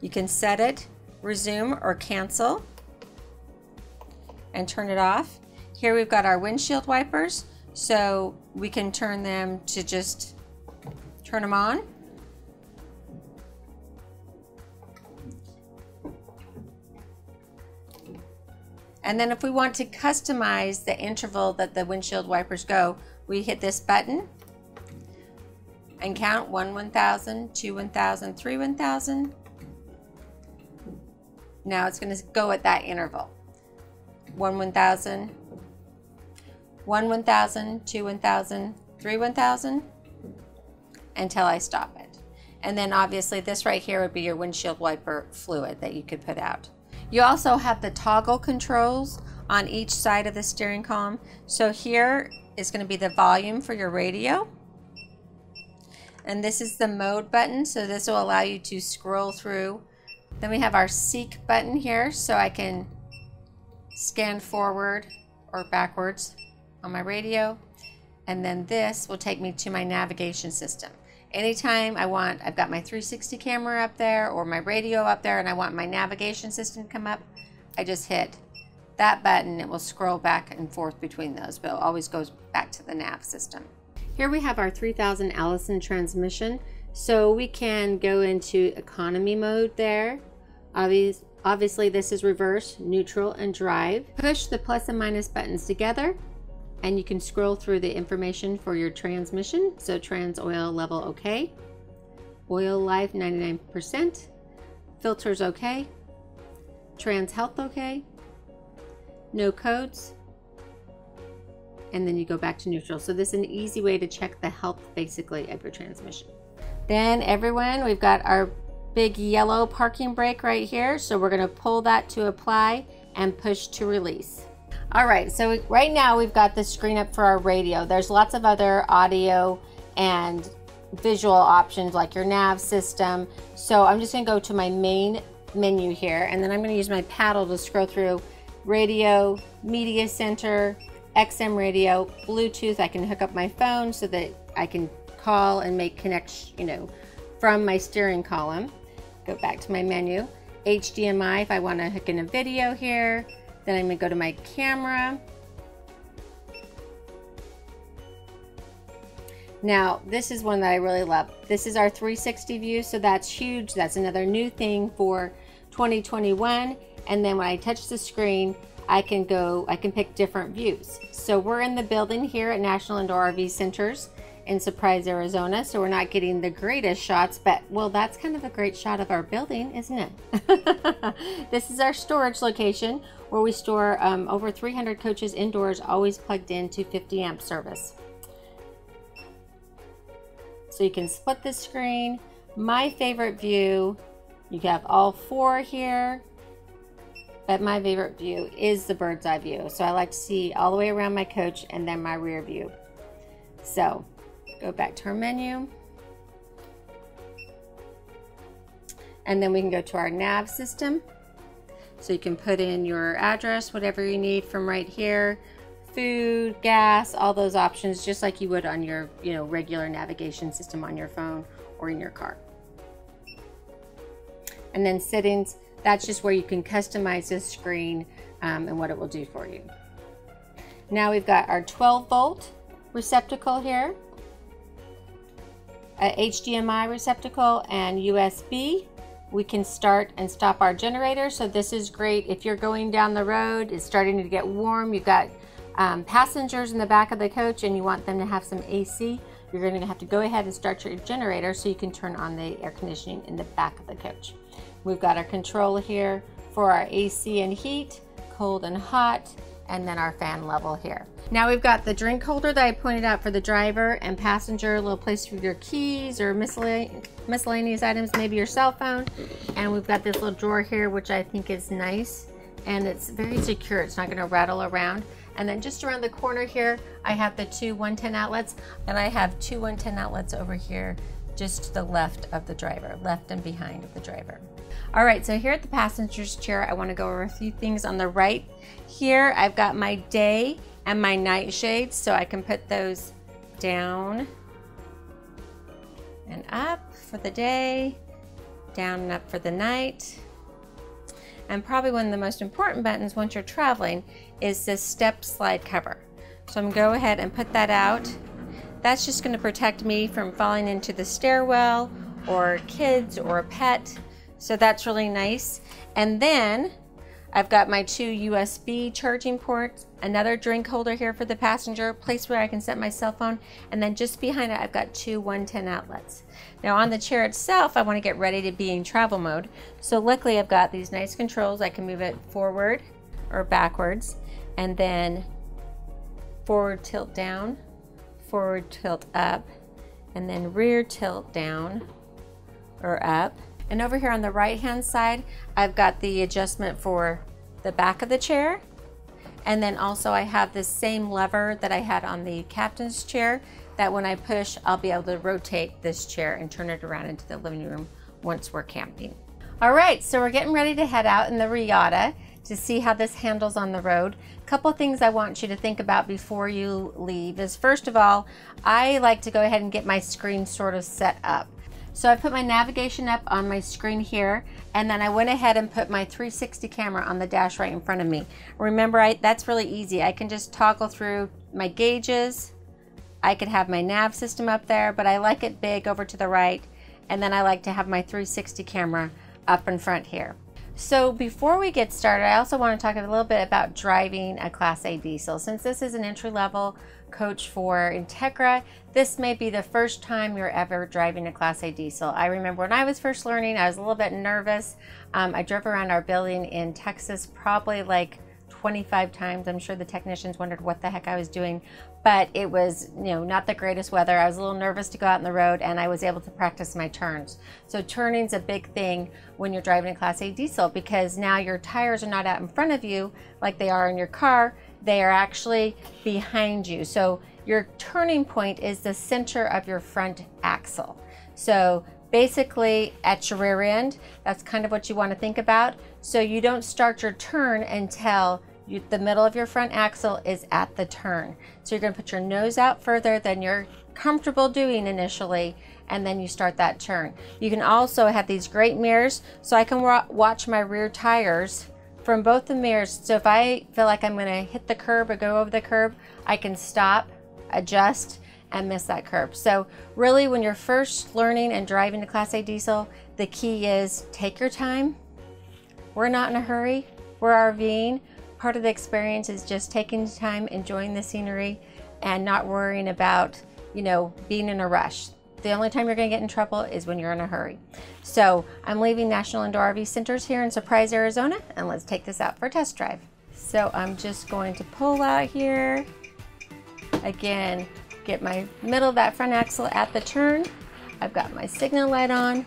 You can set it, resume or cancel, and turn it off. Here we've got our windshield wipers, so we can turn them to just turn them on. And then if we want to customize the interval that the windshield wipers go, we hit this button and count 1 1,000, 2 1,000, 3 1,000. Now it's going to go at that interval. 1 1,000, 1 1,000, 2 1,000, 3 1,000, until I stop it. And then obviously this right here would be your windshield wiper fluid that you could put out. You also have the toggle controls on each side of the steering column. So here is going to be the volume for your radio. And this is the mode button, so this will allow you to scroll through. Then we have our seek button here, so I can scan forward or backwards on my radio. And then this will take me to my navigation system. Anytime I want, I've got my 360 camera up there or my radio up there, and I want my navigation system to come up, I just hit that button. It will scroll back and forth between those, but it always goes back to the nav system. Here we have our 3000 Allison transmission. So we can go into economy mode there. Obviously this is reverse, neutral, and drive. Push the plus and minus buttons together, and you can scroll through the information for your transmission. So trans oil level, okay. Oil life, 99%. Filters, okay. Trans health, okay. No codes. and then you go back to neutral. So this is an easy way to check the health basically of your transmission. Then everyone, we've got our big yellow parking brake right here. So we're gonna pull that to apply and push to release. All right, so right now we've got the screen up for our radio. There's lots of other audio and visual options like your nav system. So I'm just gonna go to my main menu here, and then I'm gonna use my paddle to scroll through radio, media center, XM radio, Bluetooth. I can hook up my phone so that I can call and make connection, you know, from my steering column. Go back to my menu. HDMI if I wanna hook in a video here. Then I'm gonna go to my camera. Now, this is one that I really love. This is our 360 view, so that's huge. That's another new thing for 2021. And then when I touch the screen, I can pick different views. So we're in the building here at National Indoor RV Centers in Surprise, Arizona. So we're not getting the greatest shots, but well, that's kind of a great shot of our building, isn't it? This is our storage location where we store over 300 coaches indoors, always plugged into 50 amp service. So you can split the screen. My favorite view, you have all four here, but my favorite view is the bird's eye view. So I like to see all the way around my coach and then my rear view. So go back to our menu. And then we can go to our nav system. So you can put in your address, whatever you need from right here. Food, gas, all those options, just like you would on your, you know, regular navigation system on your phone or in your car. And then settings, that's just where you can customize this screen and what it will do for you. Now we've got our 12-volt receptacle here, a HDMI receptacle and USB. We can start and stop our generator. So this is great if you're going down the road, it's starting to get warm, you've got passengers in the back of the coach and you want them to have some AC, you're going to have to go ahead and start your generator so you can turn on the air conditioning in the back of the coach. We've got our control here for our AC and heat, cold and hot, and then our fan level here. Now we've got the drink holder that I pointed out for the driver and passenger, a little place for your keys or miscellaneous items, maybe your cell phone. And we've got this little drawer here, which I think is nice. And it's very secure, it's not gonna rattle around. And then just around the corner here, I have the two 110 outlets, and I have two 110 outlets over here, just to the left of the driver, left and behind of the driver. All right, so here at the passenger's chair, I wanna go over a few things on the right. Here, I've got my day and my night shades, so I can put those down and up for the day, down and up for the night. And probably one of the most important buttons once you're traveling is this step slide cover. So I'm gonna go ahead and put that out. That's just gonna protect me from falling into the stairwell or kids or a pet. So that's really nice. And then I've got my two USB charging ports, another drink holder here for the passenger, place where I can set my cell phone, and then just behind it I've got two 110 outlets. Now on the chair itself, I want to get ready to be in travel mode. So luckily I've got these nice controls. I can move it forward or backwards, and then forward tilt down, forward tilt up, and then rear tilt down or up. And over here on the right hand side, I've got the adjustment for the back of the chair. And then also I have this same lever that I had on the captain's chair that when I push, I'll be able to rotate this chair and turn it around into the living room once we're camping. All right, so we're getting ready to head out in the Reatta to see how this handles on the road. A couple things I want you to think about before you leave is, first of all, I like to go ahead and get my screen sort of set up. So I put my navigation up on my screen here, and then I went ahead and put my 360 camera on the dash right in front of me. Remember, that's really easy. I can just toggle through my gauges. I could have my nav system up there, but I like it big over to the right, and then I like to have my 360 camera up in front here. So before we get started, I also want to talk a little bit about driving a Class A diesel. Since this is an entry-level coach for Entegra, this may be the first time you're ever driving a Class A diesel. I remember when I was first learning, I was a little bit nervous. I drove around our building in Texas probably like 25 times. I'm sure the technicians wondered what the heck I was doing, but it was, you know, not the greatest weather. I was a little nervous to go out on the road, and I was able to practice my turns. So turning's a big thing when you're driving a Class A diesel, because now your tires are not out in front of you like they are in your car. They are actually behind you. So your turning point is the center of your front axle. So basically at your rear end, that's kind of what you want to think about. So you don't start your turn until the middle of your front axle is at the turn. So you're going to put your nose out further than you're comfortable doing initially, and then you start that turn. You can also have these great mirrors, so I can watch my rear tires from both the mirrors. So if I feel like I'm going to hit the curb or go over the curb, I can stop, adjust, and miss that curb. So really, when you're first learning and driving a Class A diesel, the key is take your time. We're not in a hurry. We're RVing. Part of the experience is just taking time, enjoying the scenery, and not worrying about, you know, being in a rush. The only time you're going to get in trouble is when you're in a hurry. So I'm leaving National Indoor RV Centers here in Surprise, Arizona, and let's take this out for a test drive. So I'm just going to pull out here. Again, get my middle of that front axle at the turn. I've got my signal light on,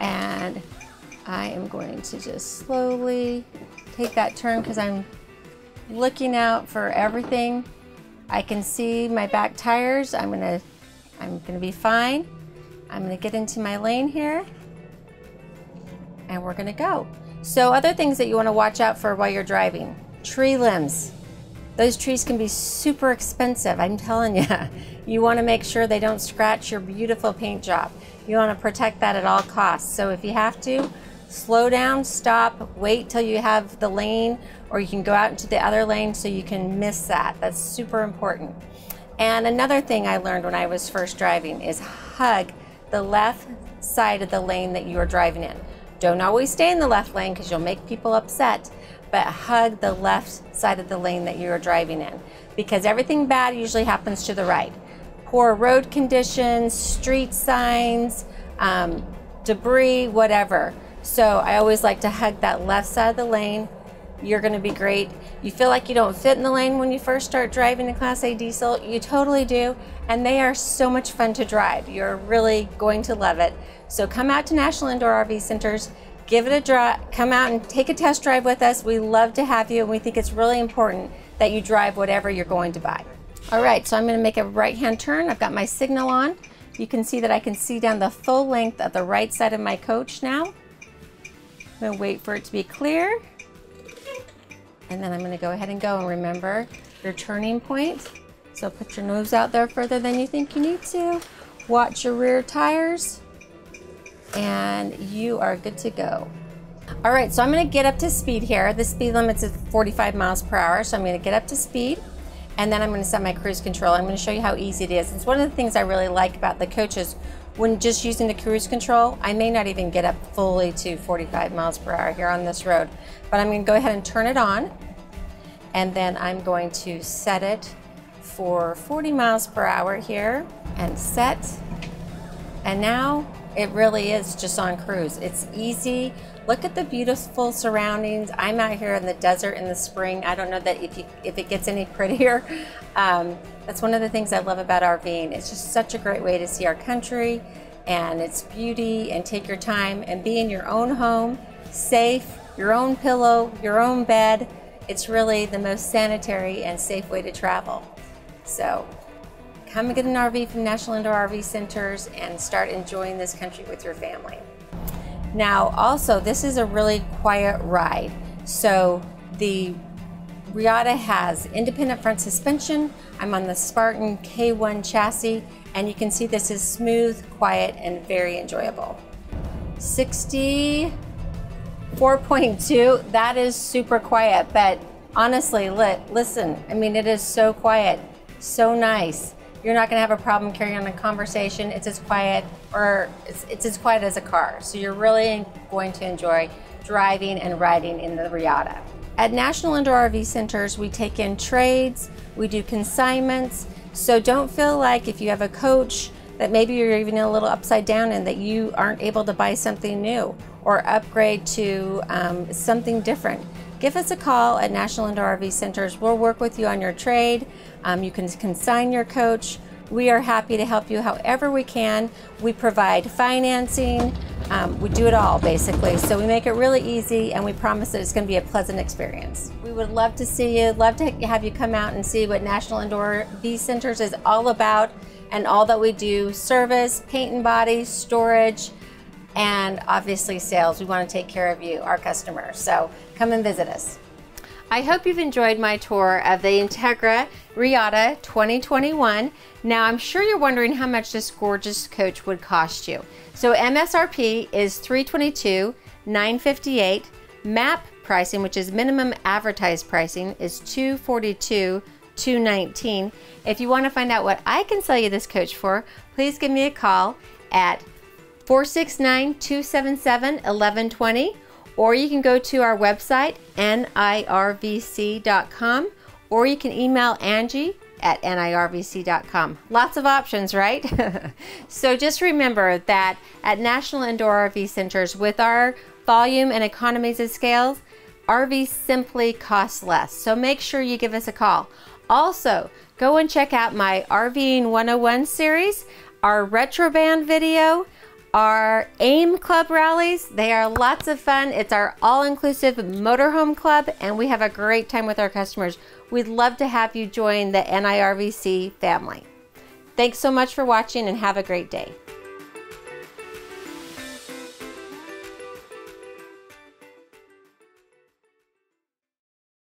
and I am going to just slowly take that turn because I'm looking out for everything. I can see my back tires. I'm gonna be fine. I'm gonna get into my lane here, and we're gonna go. So other things that you wanna watch out for while you're driving, tree limbs. Those trees can be super expensive, I'm telling you. You wanna make sure they don't scratch your beautiful paint job. You wanna protect that at all costs. So if you have to, slow down, stop, wait till you have the lane, or you can go out into the other lane so you can miss that. That's super important. And another thing I learned when I was first driving is hug the left side of the lane that you are driving in. Don't always stay in the left lane because you'll make people upset, but hug the left side of the lane that you are driving in, because everything bad usually happens to the right. Poor road conditions, street signs, debris, whatever. So I always like to hug that left side of the lane. You're going to be great. You feel like you don't fit in the lane when you first start driving a Class A diesel. You totally do, and they are so much fun to drive. You're really going to love it. So come out to National Indoor RV Centers, give it a try. Come out and take a test drive with us. We love to have you, and we think it's really important that you drive whatever you're going to buy. All right, so I'm going to make a right-hand turn. I've got my signal on. You can see that I can see down the full length of the right side of my coach now. I'm going to wait for it to be clear. And then I'm going to go ahead and go, and remember your turning point. So put your nose out there further than you think you need to. Watch your rear tires, and you are good to go. All right, so I'm going to get up to speed here. The speed limit's at 45 miles per hour, so I'm going to get up to speed, and then I'm going to set my cruise control. I'm going to show you how easy it is. It's one of the things I really like about the coaches. When just using the cruise control, I may not even get up fully to 45 miles per hour here on this road, but I'm going to go ahead and turn it on, and then I'm going to set it for 40 miles per hour here and set. And now it really is just on cruise. It's easy. Look at the beautiful surroundings. I'm out here in the desert in the spring. I don't know that if it gets any prettier. That's one of the things I love about RVing. It's just such a great way to see our country and its beauty, and take your time and be in your own home, safe, your own pillow, your own bed. It's really the most sanitary and safe way to travel. So come and get an RV from National Indoor RV Centers and start enjoying this country with your family. Now also, this is a really quiet ride. So the Reatta has independent front suspension. I'm on the Spartan K1 chassis, and you can see this is smooth, quiet, and very enjoyable. 64.2, that is super quiet, but honestly, listen, I mean, it is so quiet, so nice. You're not gonna have a problem carrying on a conversation. It's as quiet, or it's as quiet as a car. So you're really going to enjoy driving and riding in the Reatta. At National Indoor RV Centers, we take in trades, we do consignments, so don't feel like if you have a coach that maybe you're even a little upside down and that you aren't able to buy something new or upgrade to something different. Give us a call at National Indoor RV Centers. We'll work with you on your trade. You can consign your coach. We are happy to help you however we can. We provide financing. We do it all, basically. So we make it really easy, and we promise that it's going to be a pleasant experience. We would love to see you, love to have you come out and see what National Indoor RV Centers is all about and all that we do: service, paint and body, storage, and obviously sales. We want to take care of you, our customers. So come and visit us. I hope you've enjoyed my tour of the Entegra Reatta 2021. Now, I'm sure you're wondering how much this gorgeous coach would cost you. So MSRP is $322,958. MAP pricing, which is minimum advertised pricing, is $242,219. If you want to find out what I can sell you this coach for, please give me a call at 469-277-1120. Or you can go to our website, nirvc.com, or you can email Angie at nirvc.com. Lots of options, right? So just remember that at National Indoor RV Centers, with our volume and economies of scale, RV simply costs less. So make sure you give us a call. Also, go and check out my RVing 101 series, our Retroband video, our AIM Club rallies. They are lots of fun. It's our all-inclusive motorhome club, and we have a great time with our customers. We'd love to have you join the NIRVC family. Thanks so much for watching, and have a great day.